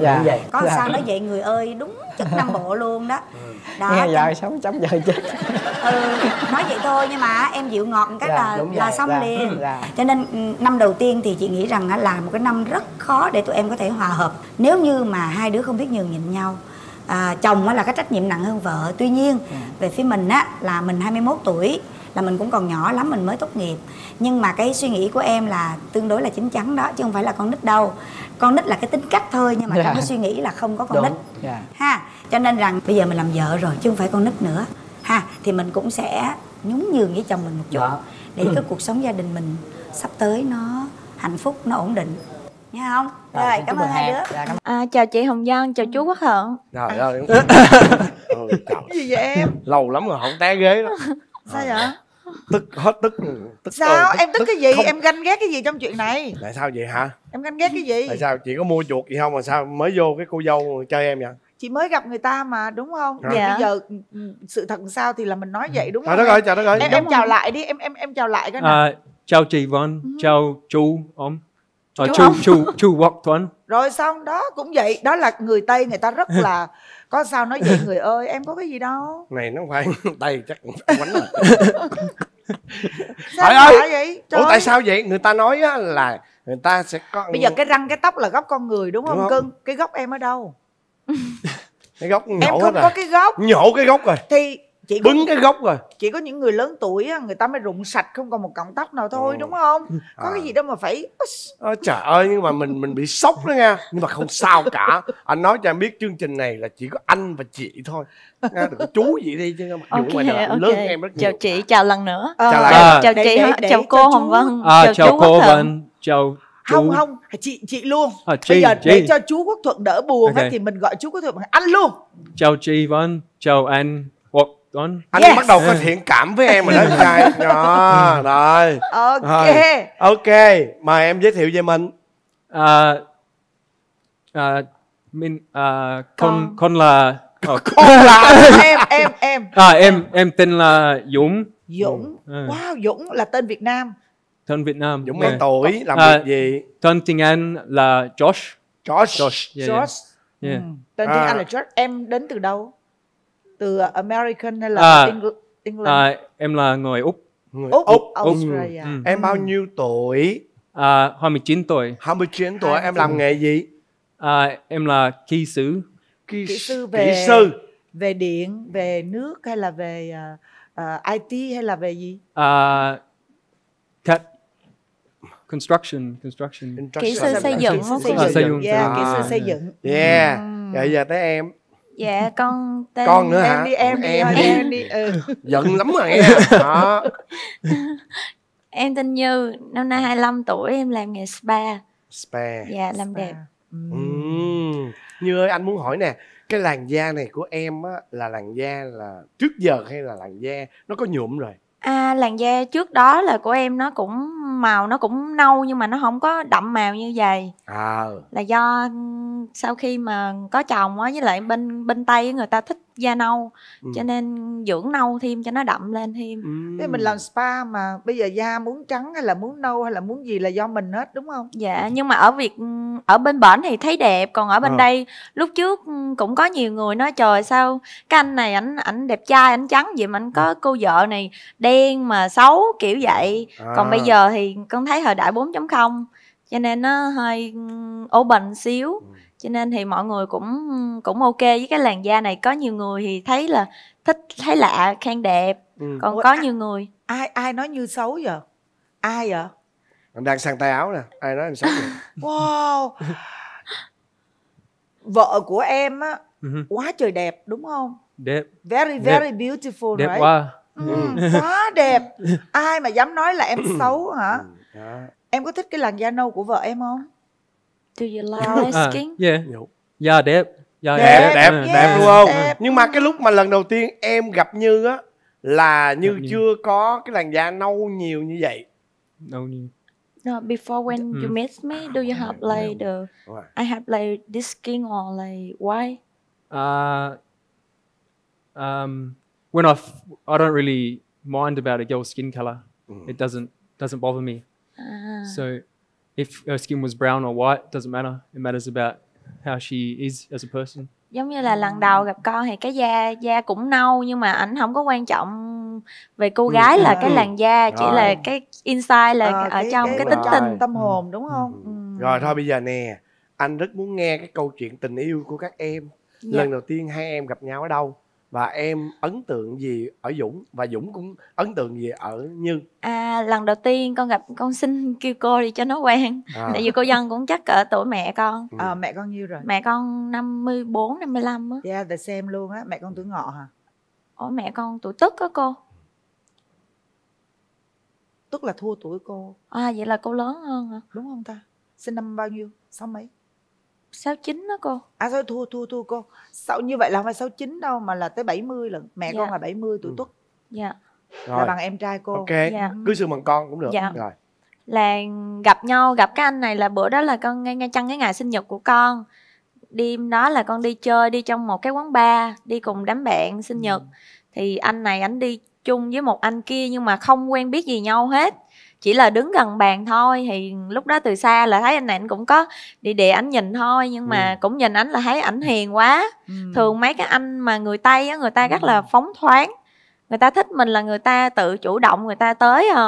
Có sao nói vậy người ơi, đúng chất Nam Bộ luôn đó. Nghe vợ sống chấm vợ chết. Nói vậy thôi nhưng mà em dịu ngọt một cách là xong liền. Cho nên năm đầu tiên thì chị nghĩ rằng là một cái năm rất khó để tụi em có thể hòa hợp nếu như mà hai đứa không biết nhường nhịn nhau. Chồng là cái trách nhiệm nặng hơn vợ. Tuy nhiên về phía mình á, là mình 21 tuổi là mình cũng còn nhỏ lắm, mình mới tốt nghiệp. Nhưng mà cái suy nghĩ của em là tương đối là chín chắn đó, chứ không phải là con nít đâu. Con nít là cái tính cách thôi, nhưng mà trong cái suy nghĩ là không có con nít ha. Cho nên rằng bây giờ mình làm vợ rồi chứ không phải con nít nữa ha. Thì mình cũng sẽ nhún nhường với chồng mình một chút để cái cuộc sống gia đình mình sắp tới nó hạnh phúc, nó ổn định. Nghe không? Rồi, cảm ơn hai đứa. Chào chị Hồng Vân, chào chú Quốc Hận. Trời ơi. Gì vậy em? Lâu lắm rồi không té ghế đó. Sao vậy? Tức, hết tức. Sao? Em tức cái gì? Không. Em ganh ghét cái gì trong chuyện này? Tại sao vậy hả? Em ganh ghét cái gì? Tại sao? Chị có mua chuột gì không mà sao mới vô cái cô dâu chơi em vậy? Chị mới gặp người ta mà, đúng không? Dạ. Bây giờ sự thật sao thì là mình nói vậy, đúng không? Trời đất ơi, trời đất ơi. Em chào lại đi, em chào lại cái nào. Chào chị Vân, chào chú ông. Chú Quốc Thuận. Rồi xong đó, cũng vậy. Đó là người Tây, người ta rất là có sao nói vậy người ơi, em có cái gì đâu. Này nó phải Tây chắc cũng quánh rồi. Sao ơi vậy? Ủa tại sao vậy? Người ta nói á là người ta sẽ có... Bây giờ cái răng cái tóc là góc con người đúng không cưng? Cái góc em ở đâu? Cái góc nhổ hết rồi. Em không có cái góc. Nhổ cái góc rồi. Thì... Chị bứng cái gốc rồi. Chỉ có những người lớn tuổi người ta mới rụng sạch không còn một cọng tóc nào thôi, đúng không? Có cái gì đâu mà phải. Trời ơi, nhưng mà mình bị sốc đó nha. Nhưng mà không sao cả. Anh nói cho em biết chương trình này là chỉ có anh và chị thôi. Đừng có chú vậy đi chứ. Okay. Lớn em rất nhiều. Chào chị, chào lần nữa. Chào chị, chào cô Hồng Vân. Chào cô Vân, chào chú. Không, chị luôn. Bây giờ để cho chú Quốc Thuận đỡ buồn thì mình gọi chú Quốc Thuận bằng anh luôn. Chào chị Vân, chào anh. Anh bắt đầu có thiện cảm với em rồi đó trai. Rồi. Ok. Mời em giới thiệu về mình. Con là em tên là Dũng. Dũng. Wow, Dũng là tên Việt Nam. Tên Việt Nam. Dũng mấy tuổi, làm việc gì? Tên tiếng Anh là Josh. Josh. Tên tiếng Anh là Josh. Em đến từ đâu? Từ American hay là England? Em là người Úc. Australia. Em bao nhiêu tuổi? 29 tuổi. 29 tuổi. Em làm nghề gì? Em là kỹ sư. Kỹ sư về điện, về nước hay là về IT hay là về gì? Construction. Kỹ sư xây dựng. Kỹ sư xây dựng. Rồi giờ tới em. Dạ con tên con nữa hả? Em đi. Giận lắm rồi nghe. Em tên Như, năm nay 25 tuổi, em làm nghề spa. Spa. Dạ, làm spa. Đẹp. Như ơi, anh muốn hỏi nè, cái làn da này của em á, là làn da là trước giờ hay là làn da nó có nhuộm rồi? À, làn da trước đó là của em nó cũng màu, nó cũng nâu nhưng mà nó không có đậm màu như vậy. Là do sau khi mà có chồng á, với lại bên Tây người ta thích da nâu, cho nên dưỡng nâu thêm cho nó đậm lên thêm. Thế mình làm spa mà bây giờ da muốn trắng hay là muốn nâu hay là muốn gì là do mình hết đúng không? Dạ, nhưng mà ở bên bển thì thấy đẹp, còn ở bên đây lúc trước cũng có nhiều người nói trời sao cái anh này ảnh đẹp trai, ảnh trắng vậy mà anh có cô vợ này đen mà xấu kiểu vậy. Còn bây giờ thì con thấy thời đại 4.0 cho nên nó hơi open xíu. Cho nên thì mọi người cũng ok với cái làn da này. Có nhiều người thì thấy là thích, thấy lạ, khen đẹp. Còn ủa, có nhiều người ai nói Như xấu giờ? Ai vậy? Anh đang sang tay áo nè. Ai nói anh xấu vậy? Wow. Vợ của em á, quá trời đẹp đúng không? Đẹp. Very very đẹp. Beautiful. Đẹp right? Quá. Quá đẹp. Ai mà dám nói là em xấu hả? Em có thích cái làn da nâu của vợ em không? Do you like light skin? Yeah. Yeah, đẹp. Yeah, đẹp đúng không? Đẹp. Nhưng mà cái lúc mà lần đầu tiên em gặp Như á là Như chưa có cái làn da nâu nhiều như vậy. Nâu nhiều. No, before when you met me, do you have like I have like this skin or like white? When I don't really mind about a girl's skin color. It doesn't bother me. So if her skin was brown or white, doesn't matter. It matters about how she is as a person. Giống như là lần đầu gặp con thì cái da cũng nâu nhưng mà ảnh không có quan trọng về cô gái là cái làn da, chỉ là cái inside là ở trong cái tính tình, tâm hồn đúng không? Rồi thôi bây giờ nè, anh rất muốn nghe cái câu chuyện tình yêu của các em. Lần đầu tiên hai em gặp nhau ở đâu? Và em ấn tượng gì ở Dũng? Và Dũng cũng ấn tượng gì ở Như? À, lần đầu tiên con gặp, con xin kêu cô đi cho nó quen. Tại vì cô Dân cũng chắc ở tuổi mẹ con. Mẹ con nhiêu rồi? Mẹ con 54, 55 á. Dạ, để xem luôn á. Mẹ con tuổi Ngọ hả? Ủa, mẹ con tuổi Tức á cô. Tức là thua tuổi cô. À, vậy là cô lớn hơn hả? Đúng không ta? Sinh năm bao nhiêu? 6 mấy? 69 đó cô. À sao thua cô. Sao như vậy là không phải 69 đâu mà là tới 70 lần. Mẹ con là 70 tuổi Tuất. Dạ. Là bằng em trai cô. Ok. Dạ. Cứ xưng bằng con cũng được. Dạ. Rồi. Là gặp nhau, gặp cái anh này là bữa đó là con ngay chăng cái ngày sinh nhật của con. Đêm đó là con đi chơi, đi trong một cái quán bar, đi cùng đám bạn sinh nhật. Thì anh này ảnh đi chung với một anh kia nhưng mà không quen biết gì nhau hết. Chỉ là đứng gần bàn thôi. Thì lúc đó từ xa là thấy anh này anh cũng có địa địa ảnh nhìn thôi. Nhưng mà cũng nhìn ảnh là thấy ảnh hiền quá. Thường mấy cái anh mà người Tây á, người ta rất là phóng thoáng. Người ta thích mình là người ta tự chủ động, người ta tới à.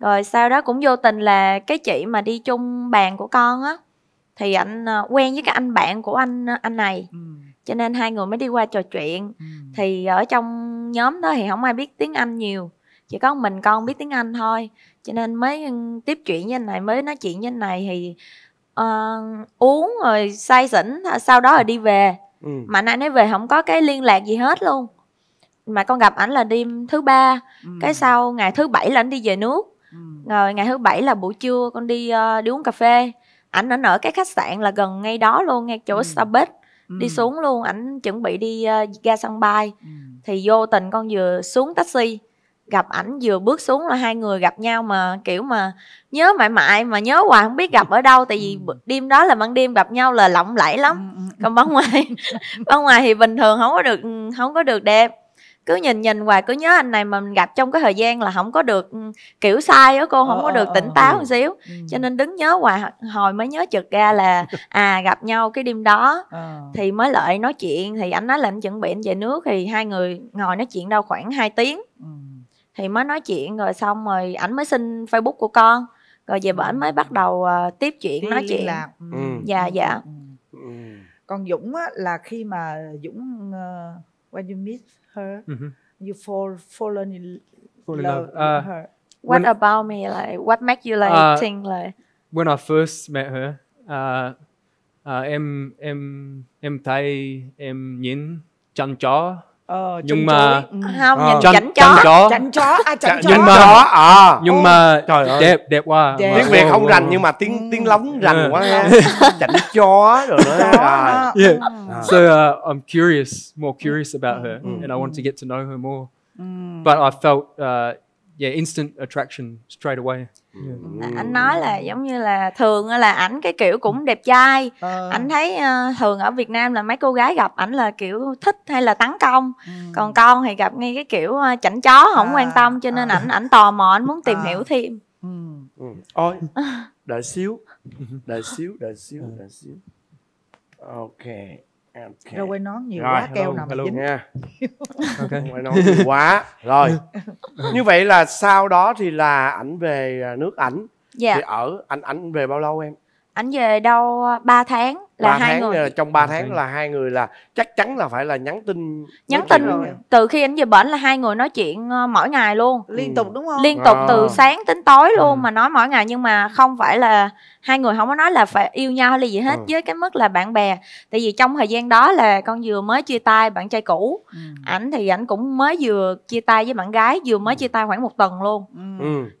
Rồi sau đó cũng vô tình là cái chị mà đi chung bàn của con á, thì ảnh quen với cái anh bạn của anh này. Cho nên hai người mới đi qua trò chuyện. Thì ở trong nhóm đó thì không ai biết tiếng Anh nhiều, chỉ có mình con biết tiếng Anh thôi. Cho nên mới tiếp chuyện với anh này, mới nói chuyện với anh này thì uống rồi say xỉn, sau đó rồi đi về. Mà anh ấy về không có cái liên lạc gì hết luôn. Mà con gặp ảnh là đêm thứ ba, cái sau ngày thứ bảy là anh đi về nước. Rồi ngày thứ bảy là buổi trưa con đi uống cà phê. Ảnh ở cái khách sạn là gần ngay đó luôn, ngay chỗ Starbucks. Đi xuống luôn, ảnh chuẩn bị đi ra sân bay. Thì vô tình con vừa xuống taxi gặp ảnh, vừa bước xuống là hai người gặp nhau mà kiểu mà nhớ mãi mãi mà nhớ hoài không biết gặp ở đâu. Tại vì đêm đó là ban đêm gặp nhau là lộng lẫy lắm. Còn ban ngoài thì bình thường không có được đẹp. Cứ nhìn hoài cứ nhớ anh này mà mình gặp trong cái thời gian là không có được kiểu sai đó cô, không có được tỉnh táo một xíu. Cho nên đứng nhớ hoài, hồi mới nhớ chợt ra là gặp nhau cái đêm đó. Thì mới lại nói chuyện, thì ảnh nói là anh chuẩn bị anh về nước. Thì hai người ngồi nói chuyện đâu khoảng 2 tiếng. Thì mới nói chuyện rồi xong rồi ảnh mới xin Facebook của con. Rồi về bển mới bắt đầu tiếp chuyện, nói chuyện. Còn Dũng á, là khi mà Dũng when you meet her you fall in love with her. What about me? Like what make you like think like? When I first met her, Em thấy em nhìn chăn chó. Nhưng mà không nhìn chảnh chó nhưng mà đẹp đẹp quá. Tiếng Việt không rành nhưng mà tiếng lóng rành quá. Chảnh chó rồi đó. Yeah. So I'm curious, more curious about her, and I want to get to know her more. But I felt instant attraction straight away. Anh nói là giống như là thường là ảnh cái kiểu cũng đẹp trai. Anh thấy thường ở Việt Nam là mấy cô gái gặp ảnh là kiểu thích hay là tấn công. Còn con thì gặp ngay cái kiểu chảnh chó, không quan tâm, cho nên ảnh tò mò, anh muốn tìm hiểu thêm. Ôi, đợi xíu. Ok. Rồi quay nón nhiều quá, keo nằm dính nha. Quay nón nhiều quá. Rồi. Như vậy là sau đó thì là ảnh về nước ảnh. Dạ. Thì ở ảnh về bao lâu em? Ảnh về đâu 3 tháng là 2 người. Trong 3 tháng là 2 người là chắc chắn là phải là nhắn tin. Nhắn tin rồi. Từ khi ảnh về bển là 2 người nói chuyện mỗi ngày luôn. Liên tục đúng không? Liên tục từ sáng đến tối luôn mà nói mỗi ngày, nhưng mà không phải là 2 người không có nói là phải yêu nhau hay là gì hết với cái mức là bạn bè. Tại vì trong thời gian đó là con vừa mới chia tay bạn trai cũ. Ảnh thì ảnh cũng mới vừa chia tay với bạn gái, vừa mới chia tay khoảng 1 tuần luôn.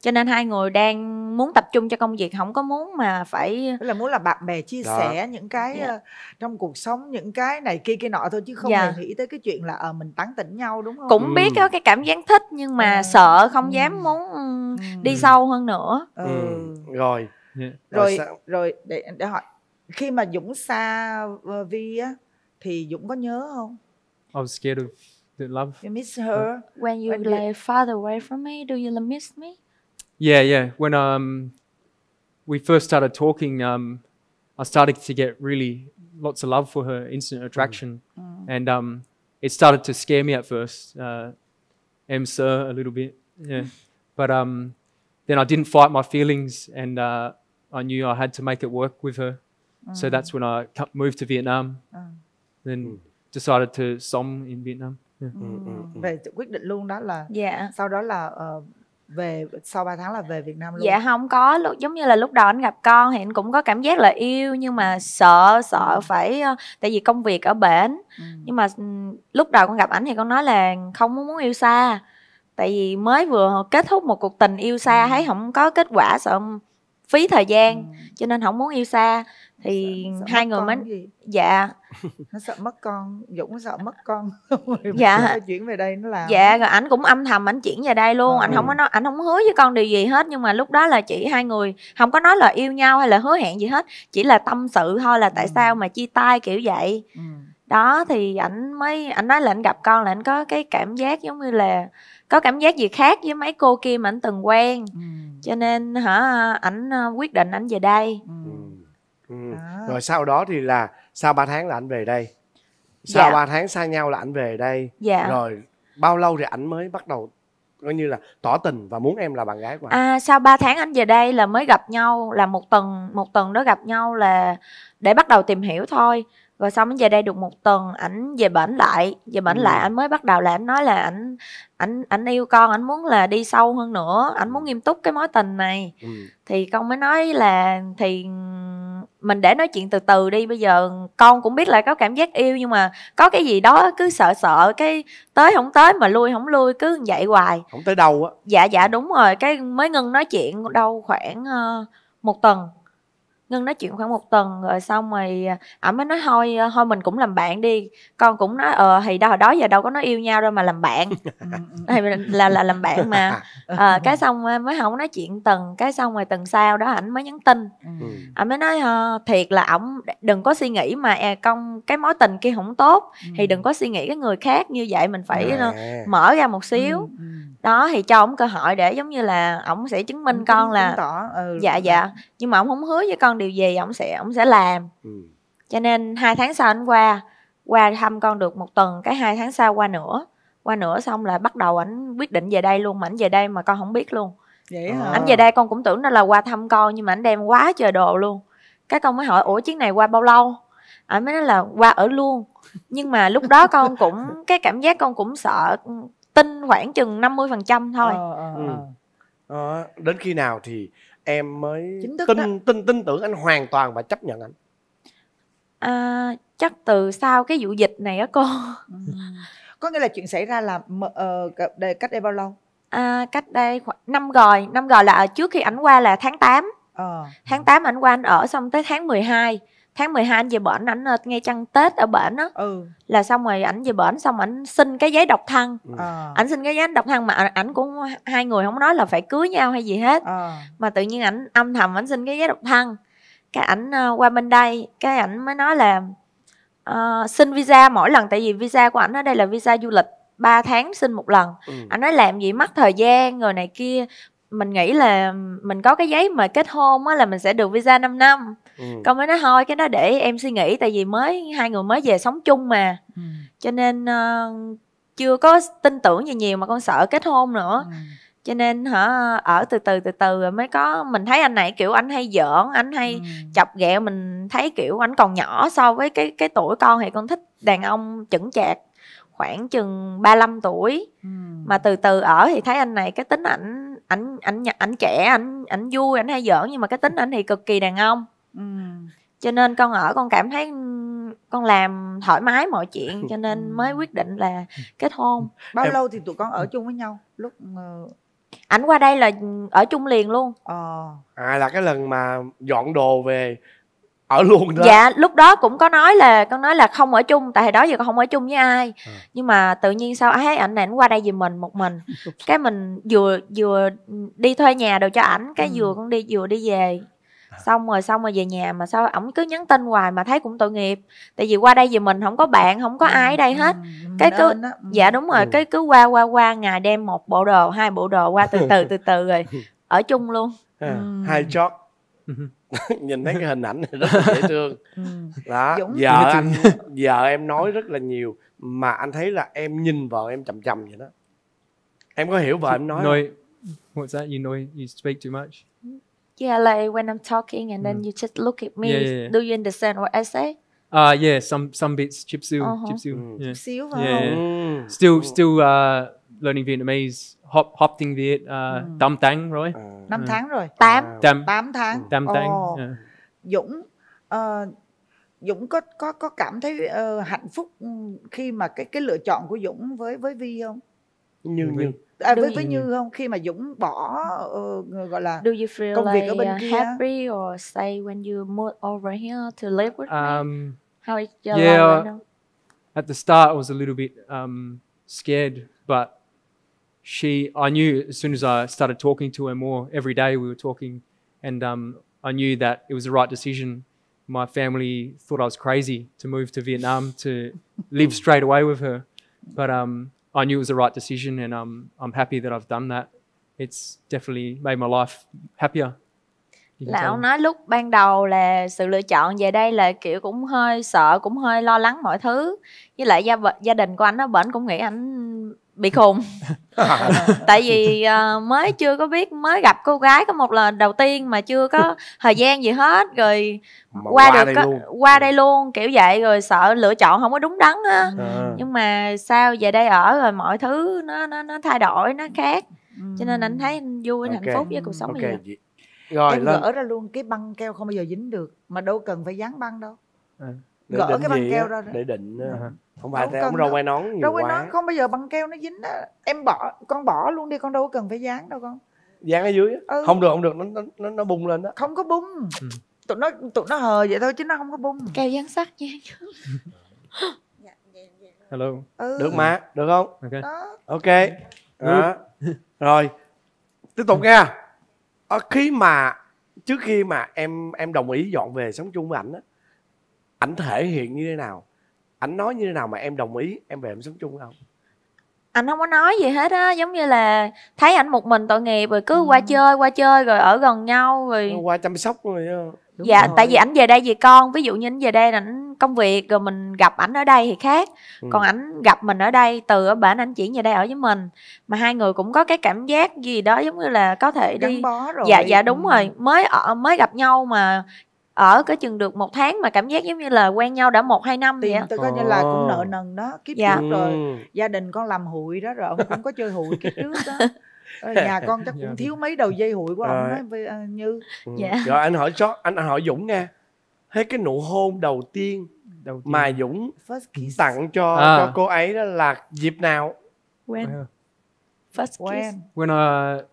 Cho nên 2 người đang muốn tập trung cho công việc, không có muốn mà phải là muốn là bạn bè chia sẻ những cái trong cuộc sống, những cái này kia kia nọ thôi, chứ không hề nghĩ tới cái chuyện là mình tán tỉnh nhau, đúng không? Cũng biết cái cảm giác thích nhưng mà sợ, không dám muốn đi sâu hơn nữa. Rồi để hỏi, khi mà Dũng xa Vi á thì Dũng có nhớ không? I'm scared of the love. You miss her when you live far away from me. Do you miss me? Yeah, yeah. When we first started talking, I started to get really lots of love for her, instant attraction, and it started to scare me at first. Em sợ a little bit, yeah. But then I didn't fight my feelings, and I knew I had to make it work with her. So that's when I moved to Vietnam, then decided to sống in Vietnam. Yeah. Về quyết định luôn đó là, sau đó là về sau 3 tháng là về Việt Nam luôn. Dạ không có, giống như là lúc đầu anh gặp con thì anh cũng có cảm giác là yêu, nhưng mà sợ phải, tại vì công việc ở bển. Nhưng mà lúc đầu con gặp ảnh thì con nói là không muốn yêu xa, tại vì mới vừa kết thúc một cuộc tình yêu xa, thấy không có kết quả, sợ phí thời gian, cho nên không muốn yêu xa. Thì sợ 2 người mới dạ nó sợ mất con. Dũng sợ mất con. Dạ chuyển về đây nó làm. Dạ rồi ảnh cũng âm thầm ảnh chuyển về đây luôn. Ảnh không có nói, ảnh không hứa với con điều gì hết, nhưng mà lúc đó là chỉ 2 người không có nói là yêu nhau hay là hứa hẹn gì hết, chỉ là tâm sự thôi, là tại sao mà chia tay kiểu vậy. Đó thì ảnh nói là ảnh gặp con là ảnh có cái cảm giác giống như là có cảm giác gì khác với mấy cô kia mà ảnh từng quen. Cho nên ảnh quyết định ảnh về đây. Rồi sau đó thì là sau 3 tháng là ảnh về đây. Sau 3 tháng xa nhau là ảnh về đây. Rồi bao lâu thì ảnh mới bắt đầu coi như là tỏ tình và muốn em là bạn gái của anh? Sau 3 tháng anh về đây là mới gặp nhau, là một tuần đó gặp nhau là để bắt đầu tìm hiểu thôi. Rồi xong anh về đây được 1 tuần, ảnh về bển lại, anh mới bắt đầu là anh nói là ảnh yêu con, ảnh muốn là đi sâu hơn nữa, ảnh muốn nghiêm túc cái mối tình này. Thì con mới nói là thì mình để nói chuyện từ từ đi, bây giờ con cũng biết là có cảm giác yêu nhưng mà có cái gì đó cứ sợ cái tới không tới mà lui không lui, cứ vậy hoài không tới đâu á. Dạ đúng rồi, cái mới ngưng nói chuyện đâu khoảng 1 tuần, ngưng nói chuyện khoảng 1 tuần. Rồi xong rồi ổng mới nói thôi mình cũng làm bạn đi. Con cũng nói thì đó giờ đâu có nói yêu nhau đâu mà làm bạn. là làm bạn mà. Cái xong mới không nói chuyện từng, cái xong rồi tuần sau đó ảnh mới nhắn tin. Ảnh mới nói thiệt là ổng đừng có suy nghĩ mà con cái mối tình kia không tốt thì đừng có suy nghĩ cái người khác như vậy, mình phải mở ra một xíu. Đó thì cho ổng cơ hội để giống như là ổng sẽ chứng minh con là dạ nhưng mà ổng không hứa với con điều gì, ổng sẽ làm. Cho nên 2 tháng sau ảnh qua thăm con được 1 tuần, cái 2 tháng sau qua nữa xong là bắt đầu ảnh quyết định về đây luôn. Mà ảnh về đây mà con không biết luôn. Vậy hả? Ảnh về đây con cũng tưởng nó là qua thăm con, nhưng mà ảnh đem quá trời đồ luôn. Cái con mới hỏi ủa chuyến này qua bao lâu? Ảnh mới nói là qua ở luôn. Nhưng mà lúc đó con cũng cái cảm giác con cũng sợ, tin khoảng chừng 50% thôi. Đến khi nào thì em mới tin tưởng anh hoàn toàn và chấp nhận anh? Chắc từ sau cái vụ dịch này á cô. Có nghĩa là chuyện xảy ra là cách đây bao lâu? Cách đây khoảng năm rồi, là trước khi ảnh qua là tháng 8. Tháng 8 ảnh qua anh ở, xong tới tháng 12. Tháng 12 anh về bển, ảnh ngay chăn Tết ở bển á. Là xong rồi ảnh về bển, xong ảnh xin cái giấy độc thân. Ảnh xin cái giấy độc thân mà ảnh cũng hai người không nói là phải cưới nhau hay gì hết. Mà tự nhiên ảnh âm thầm ảnh xin cái giấy độc thân. Cái ảnh qua bên đây, cái ảnh mới nói là xin visa mỗi lần, tại vì visa của ảnh ở đây là visa du lịch 3 tháng xin một lần. Ảnh nói làm gì mất thời gian rồi này kia. Mình nghĩ là mình có cái giấy mà kết hôn á là mình sẽ được visa 5 năm. Con mới nói thôi cái đó để em suy nghĩ, tại vì hai người mới về sống chung mà. Cho nên chưa có tin tưởng gì nhiều mà con sợ kết hôn nữa. Cho nên ở từ từ rồi mới có. Mình thấy anh này kiểu anh hay giỡn, anh hay chọc ghẹo, mình thấy kiểu anh còn nhỏ so với cái tuổi con, thì con thích đàn ông chững chạc khoảng chừng 35 tuổi. Mà từ từ ở thì thấy anh này cái tính ảnh trẻ, ảnh vui, ảnh hay giỡn, nhưng mà cái tính ảnh thì cực kỳ đàn ông. Cho nên con ở con cảm thấy con làm thoải mái mọi chuyện, cho nên mới quyết định là kết hôn. Bao lâu thì tụi con ở chung với nhau? Lúc ảnh qua đây là ở chung liền luôn. Là cái lần mà dọn đồ về ở luôn đó. Dạ, lúc đó cũng có nói là con nói là không ở chung, tại hồi đó giờ con không ở chung với ai. Nhưng mà tự nhiên sao thấy ảnh này ảnh qua đây vì mình một mình. Cái mình vừa đi thuê nhà đồ cho ảnh, cái vừa đi về. Xong rồi về nhà mà sao ổng cứ nhắn tin hoài mà thấy cũng tội nghiệp. Tại vì qua đây vì mình không có bạn, không có ai ở đây hết. Cái cứ dạ đúng rồi, cái cứ qua ngày đem một bộ đồ, hai bộ đồ qua từ từ rồi ở chung luôn. Hai Josh. Nhìn thấy cái hình ảnh này rất là dễ thương. Đó, vợ em nói rất là nhiều mà anh thấy là em nhìn vợ em chằm chằm vậy đó. Em có hiểu vợ em nói không? What's that? You know you speak too much. Yeah, like when I'm talking and then you just look at me. Do you understand what I say? Yeah, some bits chipsu. Yeah. Still learning Vietnamese. Học tiếng Việt 8 tháng rồi. 5 tháng rồi. 8 tháng. 8 tháng. Dũng Dũng có cảm thấy hạnh phúc khi mà cái lựa chọn của Dũng với Vi không? Với Như không, khi mà Dũng bỏ gọi là công việc ở bên kia. Happy or say when you moved over here to live with me? How is your life now? At the start I was a little bit scared, but I knew as soon as I started talking to her more every day, we were talking, and I knew that it was the right decision. My family thought I was crazy to move to Vietnam to live straight away with her, but I knew it was the right decision, and I'm happy that I've done that. It's definitely made my life happier. Là ông nói lúc ban đầu là sự lựa chọn về đây là kiểu cũng hơi sợ, cũng hơi lo lắng mọi thứ. Với lại gia đình của anh ở bển cũng nghĩ ảnh bị khùng. Tại vì mới chưa có biết, mới gặp cô gái có một lần đầu tiên mà chưa có thời gian gì hết, rồi qua đây luôn kiểu vậy, rồi sợ lựa chọn không có đúng đắn á. Nhưng mà sao về đây ở rồi mọi thứ nó thay đổi, nó khác, cho nên anh thấy anh vui, anh hạnh phúc với cuộc sống này. Rồi, em gỡ ra luôn cái băng keo không bao giờ dính được, mà đâu cần phải dán băng đâu. Gỡ cái băng keo ra để định. Không phải đâu, râu quai nón nhiều quá. Nón không bao giờ băng keo nó dính đó. Em con bỏ luôn đi, con đâu có cần phải dán đâu con. Dán ở dưới. Không được, nó bung lên đó. Không có bung. Tụi nó hờ vậy thôi chứ nó không có bung. Keo dán sắt nha. Hello. Được mà, được không? Ok. Đó. Rồi. Tiếp tục nha. Trước khi mà em đồng ý dọn về sống chung với ảnh á, ảnh thể hiện như thế nào, ảnh nói như thế nào mà em đồng ý em về em sống chung không? Anh không có nói gì hết á, giống như là thấy ảnh một mình tội nghiệp rồi cứ qua chơi rồi ở gần nhau rồi qua chăm sóc rồi. Dạ, tại vì ảnh về đây vì con, ví dụ như ảnh về đây là ảnh công việc, rồi mình gặp ảnh ở đây thì khác. Còn ảnh gặp mình ở đây, từ ở bển ảnh chuyển về đây ở với mình, mà hai người cũng có cái cảm giác gì đó giống như là có thể đi gắn bó rồi. Dạ đúng rồi, mới gặp nhau mà ở cái chừng được 1 tháng mà cảm giác giống như là quen nhau đã 1-2 năm vậy. Tôi coi như là cũng nợ nần đó, kiếp trước rồi. Gia đình con làm hụi đó rồi, ông cũng có chơi hụi kiếp trước đó. Nhà con chắc cũng thiếu mấy đầu dây hụi của ông Như. Rồi anh hỏi Josh, anh hỏi Dũng nha. Thế cái nụ hôn đầu tiên mà Dũng tặng cho cô ấy đó là dịp nào? When? First kiss. When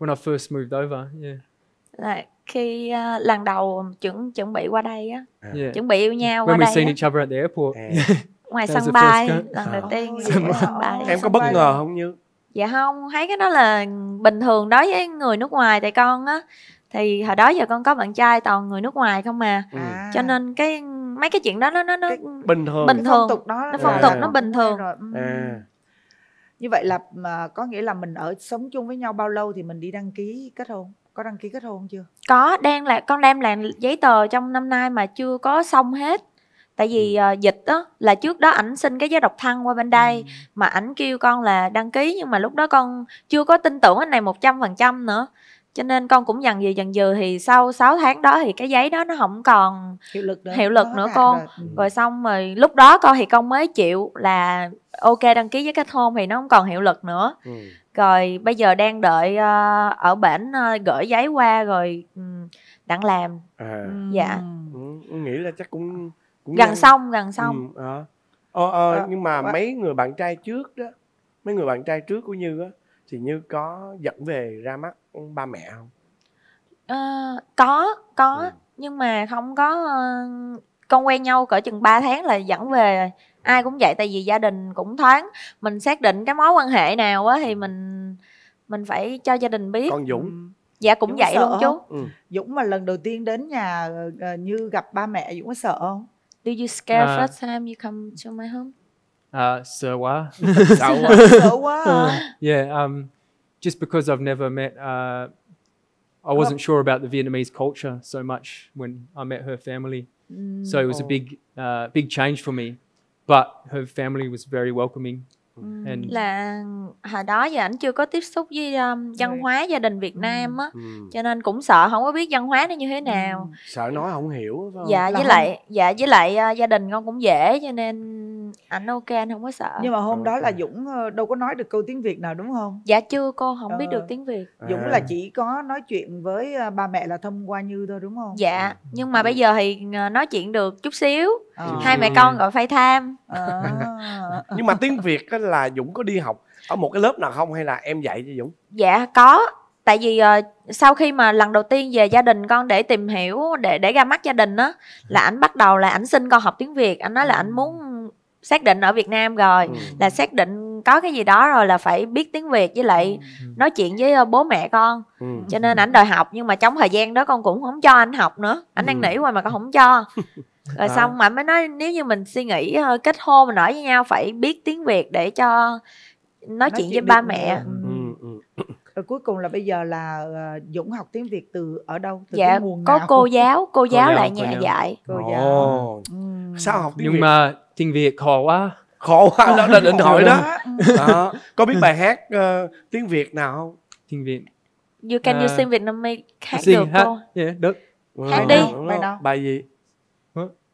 I first moved over, yeah. Like khi lần đầu chuẩn bị qua đây á, chuẩn bị yêu nhau qua đây. When we seen each other at the airport. Ngoài sân bay, lần đầu tiên sân bay. Em có bất ngờ không Như? Dạ không, thấy cái đó là bình thường đối với người nước ngoài. Tại con á, thì hồi đó giờ con có bạn trai toàn người nước ngoài không mà, cho nên cái mấy cái chuyện đó nó bình thường, phong tục đó nó phong tục nó bình thường. Như vậy là có nghĩa là mình sống chung với nhau bao lâu thì mình đi đăng ký kết hôn? Có đăng ký kết hôn chưa? Có, con đang làm giấy tờ trong năm nay mà chưa có xong hết. Tại vì dịch đó, là trước đó ảnh xin cái giấy độc thân qua bên đây, mà ảnh kêu con là đăng ký, nhưng mà lúc đó con chưa có tin tưởng anh này 100% nữa. Cho nên con cũng dần dừ thì sau 6 tháng đó thì cái giấy đó nó không còn hiệu lực nữa con. Rồi xong rồi lúc đó con thì con mới chịu là ok đăng ký giấy kết hôn thì nó không còn hiệu lực nữa. Rồi bây giờ đang đợi ở bển gửi giấy qua rồi đặng làm. Dạ. Nghĩ là chắc cũng gần xong. Nhưng mà mấy người bạn trai trước của Như á, thì Như có dẫn về ra mắt ba mẹ không? Có nhưng mà không có. Con quen nhau cỡ chừng 3 tháng là dẫn về rồi. Ai cũng vậy, tại vì gia đình cũng thoáng, mình xác định cái mối quan hệ nào á thì mình phải cho gia đình biết. Còn Dũng? Dạ cũng Dũng vậy luôn chú. Dũng mà lần đầu tiên đến nhà Như gặp ba mẹ, Dũng có sợ không? Do you scare first time you come to my home? Sợ quá. Sợ quá. Yeah, just because I've never met, I wasn't sure about the Vietnamese culture so much when I met her family. So it was a big change for me. But her family was very welcoming. And là hồi đó giờ ảnh chưa có tiếp xúc với văn hóa gia đình Việt Nam á, cho nên cũng sợ không có biết văn hóa nó như thế nào. Sợ nói không hiểu. Dạ với lại gia đình con cũng dễ cho nên ảnh ok, anh không có sợ. Nhưng mà hôm đó là Dũng đâu có nói được câu tiếng Việt nào đúng không? Dạ chưa, cô không biết được tiếng Việt. Dũng là chỉ có nói chuyện với ba mẹ là thông qua Như thôi đúng không? Dạ, nhưng mà bây giờ thì nói chuyện được chút xíu. Hai mẹ con gọi FaceTime. Nhưng mà tiếng Việt là Dũng có đi học ở một cái lớp nào không hay là em dạy cho Dũng? Dạ có. Tại vì sau khi mà lần đầu tiên về gia đình con để tìm hiểu, để ra mắt gia đình á, là ảnh bắt đầu là ảnh xin con học tiếng Việt. Ảnh nói là ảnh muốn xác định ở Việt Nam rồi, là xác định có cái gì đó rồi là phải biết tiếng Việt với lại nói chuyện với bố mẹ con. Cho nên ảnh đòi học, nhưng mà trong thời gian đó con cũng không cho anh học nữa. Ảnh đang nỉ hoài mà con không cho. Rồi xong mà mới nói nếu như mình suy nghĩ kết hôn mà nói với nhau phải biết tiếng Việt để cho nói chuyện với ba mẹ. Rồi cuối cùng là bây giờ là Dũng học tiếng Việt từ ở đâu? Từ dạ, nguồn có nào? cô giáo lại nhà dạy. Sao học tiếng Việt? Nhưng mà tiếng Việt khó quá, đó là định hỏi đó. Có biết bài hát tiếng Việt nào không? Tiếng Việt. You can you sing Vietnamese hát được không? Yeah, được. Hát đi. Bài gì?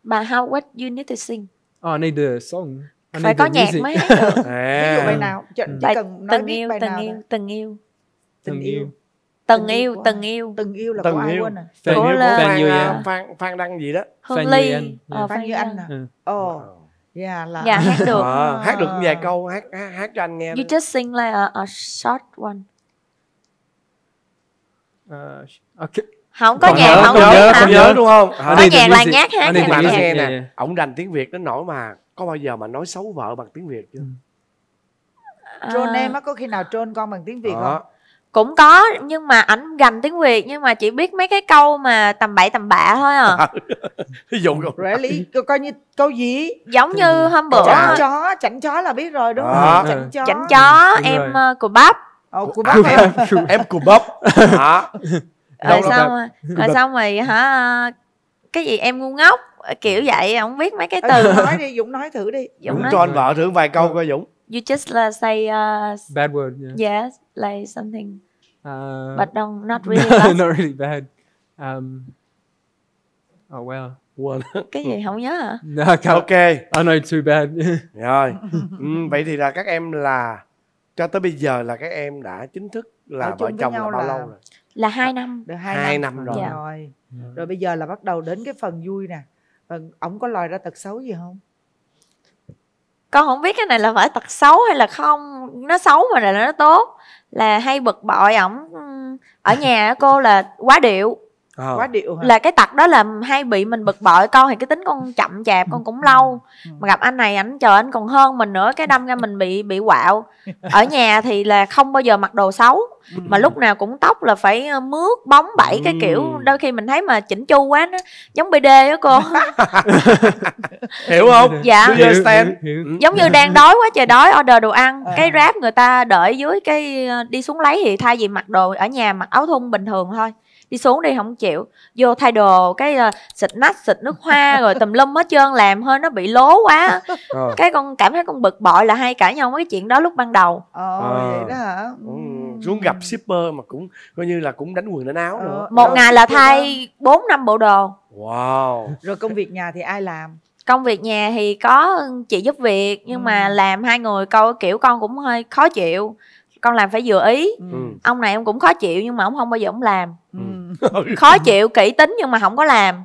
Bài How What You Need to Sing. Need the song. Phải có nhạc mới hát được. Ví dụ bài nào? Bài Từng yêu là của ai quên rồi? Của là Phan Đăng gì đó, Phan Như Anh hát được. Hát được vài câu, hát cho anh nghe. You just sing like a short one. Không có nhạc, không nhớ đúng không? Có nhạc là nhát hát. Nhưng mà nó nghe nè, ổng rành tiếng Việt đến nỗi mà có bao giờ mà nói xấu vợ bằng tiếng Việt chưa? Trôn em á, có khi nào trôn con bằng tiếng Việt không? Cũng có, nhưng mà ảnh rành tiếng Việt nhưng mà chỉ biết mấy cái câu mà tầm bậy tầm bạ thôi à. Ví dụ coi như câu gì? Giống như hôm bữa chảnh chó là biết rồi đúng không? Chảnh chó, em cù bắp. Em cù bắp. Rồi xong rồi hả? Cái gì em ngu ngốc, kiểu vậy, không biết mấy cái từ. Nói đi Dũng, nói thử đi. Dũng cho anh vợ thử vài câu coi Dũng. You just say bad word. Yeah. Yes, like something, but don't not really bad. Not really bad. Oh well. What? Cái gì không nhớ hả? No, ok. I know too bad. Rồi. Vậy thì là các em là cho tới bây giờ là các em đã chính thức là vợ chồng là bao lâu rồi? Là 2 năm. Được 2 năm rồi. Dạ. Rồi bây giờ là bắt đầu đến cái phần vui nè. Ổng có lòi ra tật xấu gì không? Con không biết cái này là phải tật xấu hay là không. Nó xấu mà là nó tốt. Là hay bực bội ổng. Ở nhà cô là quá điệu. Quá điệu hả? Là cái tật đó là hay bị mình bực bội. Con thì cái tính con chậm chạp, con cũng lâu. Mà gặp anh này, anh chờ anh còn hơn mình nữa, cái đâm ra mình bị quạo. Ở nhà thì là không bao giờ mặc đồ xấu, mà lúc nào cũng tóc là phải mướt, bóng bẫy cái kiểu. Đôi khi mình thấy mà chỉnh chu quá nó giống BD á cô. Hiểu không? Dạ. Giống như đang đói quá trời đói, order đồ ăn, cái ráp người ta đợi dưới, cái đi xuống lấy, thì thay vì mặc đồ ở nhà mặc áo thun bình thường thôi, đi xuống đi không chịu, vô thay đồ cái xịt nách, xịt nước hoa rồi tùm lum hết trơn, làm hơi nó bị lố quá. Cái con cảm thấy con bực bội, là hay cãi nhau mấy cái chuyện đó lúc ban đầu. Vậy đó hả? Xuống gặp shipper mà cũng coi như là cũng đánh quần đánh áo nữa. Một ngày là thay 4-5 bộ đồ. Wow. Rồi công việc nhà thì ai làm? Công việc nhà thì có chị giúp việc, nhưng mà làm hai người câu kiểu con cũng hơi khó chịu. Con làm phải vừa ý. Ông này ông cũng khó chịu, nhưng mà ông không bao giờ ông làm. Khó chịu, kỹ tính nhưng mà không có làm.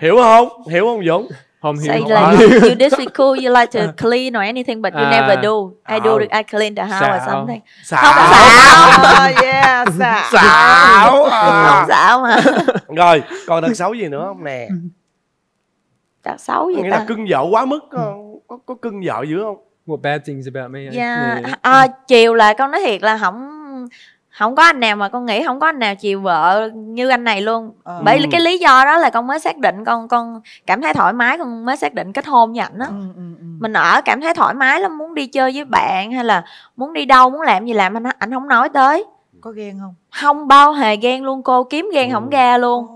Hiểu không? Hiểu không Dũng? Không hiểu. Say like you difficult, you like to clean or anything but you never do. I do, I clean the house or something. Xạo. Yeah, xạo. Xạo. Không xạo mà. Rồi, còn tật xấu gì nữa không nè? Tật xấu gì ta? Cưng vợ quá mức, có cưng vợ dữ không? What bad things about me? Yeah. Chiều là con nói thiệt là không có anh nào mà con nghĩ không có anh nào chiều vợ như anh này luôn. Bởi cái lý do đó là con mới xác định, con cảm thấy thoải mái, con mới xác định kết hôn với ảnh đó. Mình ở cảm thấy thoải mái lắm, muốn đi chơi với bạn hay là muốn đi đâu, muốn làm gì làm, ảnh không nói tới. Có ghen không? Không bao hề ghen luôn cô, kiếm ghen không ra luôn.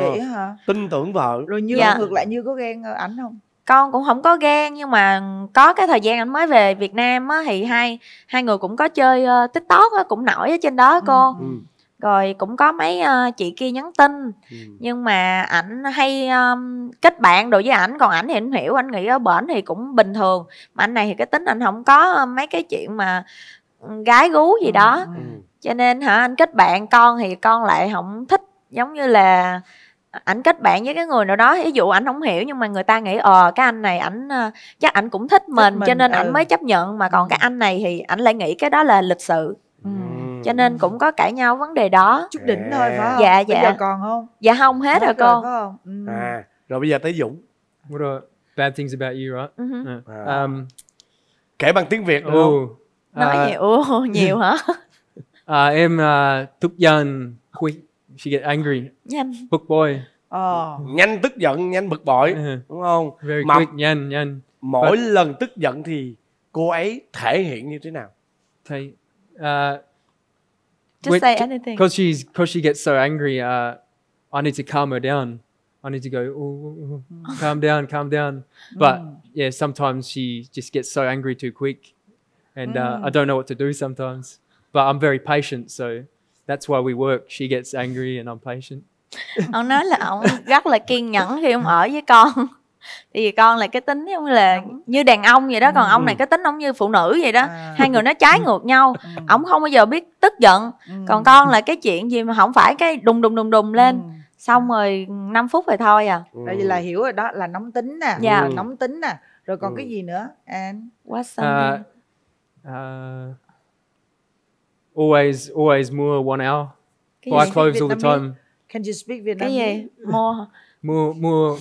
Vậy hả? Tin tưởng vợ. Rồi Như ngược lại, Như có ghen ảnh không? Con cũng không có ghen, nhưng mà có cái thời gian anh mới về Việt Nam á, thì hai người cũng có chơi TikTok á, cũng nổi ở trên đó cô. Rồi cũng có mấy chị kia nhắn tin, nhưng mà ảnh hay kết bạn đồ với ảnh. Còn ảnh thì anh hiểu, anh nghĩ ở bển thì cũng bình thường. Mà anh này thì cái tính anh không có mấy cái chuyện mà gái gú gì đó. Cho nên hả, anh kết bạn con thì con lại không thích. Giống như là ảnh kết bạn với cái người nào đó, ví dụ ảnh không hiểu, nhưng mà người ta nghĩ cái anh này ảnh chắc ảnh cũng thích mình, cho nên ảnh mới chấp nhận. Mà còn cái anh này thì ảnh lại nghĩ cái đó là lịch sự. Cho nên cũng có cãi nhau vấn đề đó. Chút đỉnh thôi phải không? Dạ. Bây giờ còn không? Dạ không, hết rồi con. Rồi bây giờ tới Dũng. What are bad things about you, right? Kể bằng tiếng Việt luôn. Nói nhiều hả? Em tức giận, she get angry, nhanh, bực bội, nhanh tức giận, nhanh bực bội, đúng không? Very quick, nhanh. Mỗi lần tức giận thì cô ấy thể hiện như thế nào? Thì, just say anything. Cause she gets so angry, I need to calm her down. I need to go, calm down. But yeah, sometimes she just gets so angry too quick, and I don't know what to do sometimes. But I'm very patient, so. That's why we work. She gets angry and I'm patient. Ông nói là ông rất là kiên nhẫn khi ông ở với con. Thì con là cái tính ông là như đàn ông vậy đó, còn ông này cái tính ông như phụ nữ vậy đó. Hai người nó trái ngược nhau. Ông không bao giờ biết tức giận. Còn con là cái chuyện gì mà không phải cái đùng đùng lên. Xong rồi 5 phút rồi thôi à. Đây là hiểu rồi đó, là nóng tính nè. Dạ. Nóng tính nè. Rồi còn cái gì nữa? And what's Always more 1 hour. Buy clothes all the time. Can you speak Vietnamese? More one hour.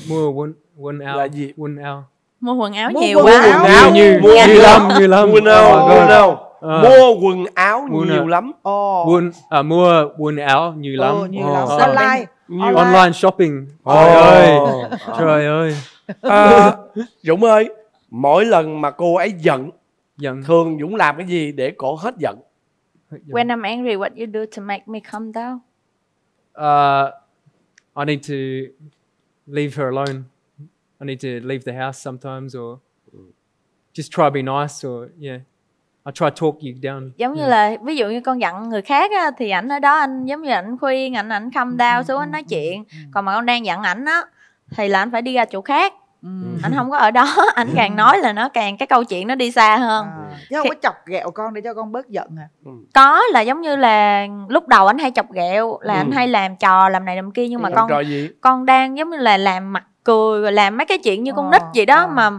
Mua quần áo nhiều quá. Mua quần áo nhiều lắm. Mua quần áo nhiều lắm. Online shopping. Trời ơi. Dũng ơi, mỗi lần mà cô ấy giận, thường Dũng làm cái gì để cô hết giận? When I'm angry, what you do to make me calm down? I need to leave her alone. I need to leave the house sometimes, or just try to be nice, or yeah, I try to talk you down. Giống như là ví dụ như con giận người khác á, thì ảnh ở đó anh giống như ảnh khuyên, ảnh calm down xuống, anh nói chuyện. Còn mà con đang giận ảnh á, thì là anh phải đi ra chỗ khác. Anh không có ở đó, anh càng nói là nó càng cái câu chuyện nó đi xa hơn. Chứ không có chọc ghẹo con để cho con bớt giận hả? Có, là giống như là lúc đầu anh hay chọc ghẹo, là anh hay làm trò làm này làm kia, nhưng mà con đang giống như là làm mặt cười rồi làm mấy cái chuyện như con nít vậy đó. Mà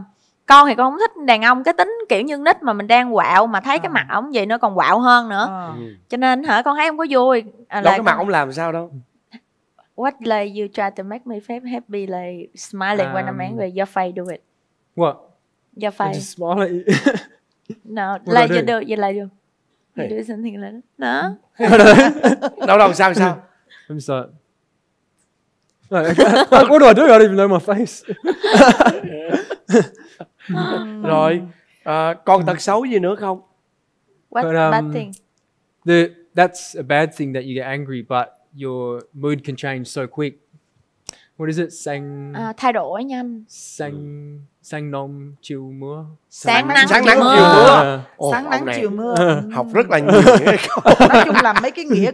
con thì con không thích đàn ông cái tính kiểu như nít, mà mình đang quạo mà thấy cái mặt ổng vậy nó còn quạo hơn nữa. Cho nên hả, con thấy không có vui. Đâu cái mặt ổng làm sao đâu. What like you try to make me feel happy, like smiling when I'm angry, your face do it. What? Your face. Just smile. No, like you do, you like you. You do something like that. No. Đâu đâu sao sao? I'm sorry. What do I do? I don't even know my face. Rồi, còn tật xấu gì nữa không? What bad thing? That's a bad thing that you get angry, but your mood can change so quick. What is it? Sang thay đổi nhanh. Sang nông chiều mưa. Sáng nắng chiều mưa. Sáng nắng chiều mưa. Học rất là nhiều. Nói chung là mấy cái nghĩa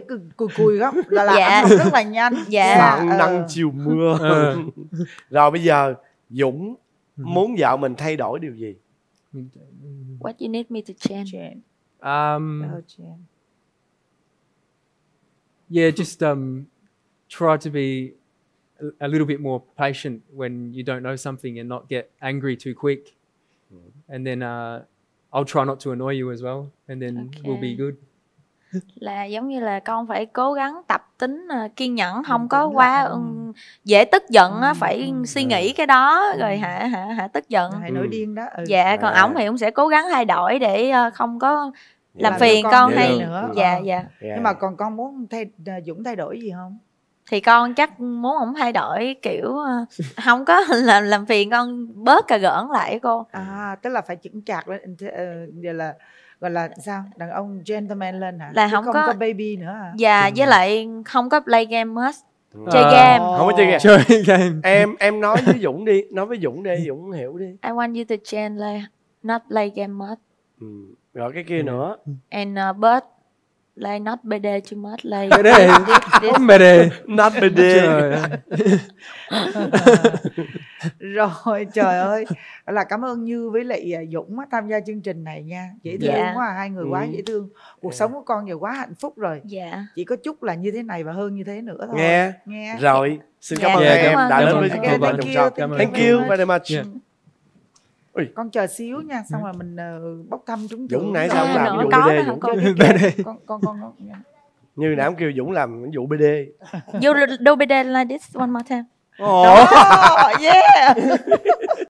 cùi góc là học rất là nhanh. Sáng nắng chiều mưa. Rồi bây giờ Dũng muốn vợ mình thay đổi điều gì? What you need me to change? Yeah, just try to be a little bit more patient when you don't know something and not get angry too quick. And then I'll try not to annoy you as well. And then we'll be good. Là giống như là con phải cố gắng tập tính kiên nhẫn, không có quá dễ tức giận, phải suy nghĩ cái đó rồi hả tức giận. Hãy nổi điên đó. Dạ, còn ổng thì cũng sẽ cố gắng thay đổi để không có làm phiền con hay nữa. Dạ. Nhưng mà còn con muốn Dũng thay đổi gì không? Thì con chắc muốn ổng thay đổi kiểu không có làm phiền con, bớt cà gỡn lại cô. Tức là phải chững chạc lên, là gọi là sao? Đàn ông gentleman lên hả? Là không có baby nữa hả? Dạ, với lại không có play game hết. Chơi game. Không có chơi game. Em nói với Dũng đi, Dũng hiểu đi. I want you to change, like not play game much. Rồi cái kia nữa. And but like not bd too much, like not bd. Rồi trời ơi, là cảm ơn Như với lại Dũng tham gia chương trình này nha. Dễ thương quá, hai người quá dễ thương. Cuộc sống của con giờ quá hạnh phúc rồi. Chỉ có chúc là như thế này và hơn như thế nữa thôi. Nghe. Rồi, xin cảm ơn em đã đến với chương trình của chúng tôi. Thank you very much. Con chờ xíu nha, xong rồi mình bốc thăm chúng Dũng nãy sao làm vụ BD. Con Như nãy kêu Dũng làm vụ BD. You do BD like this one more time. Oh yeah.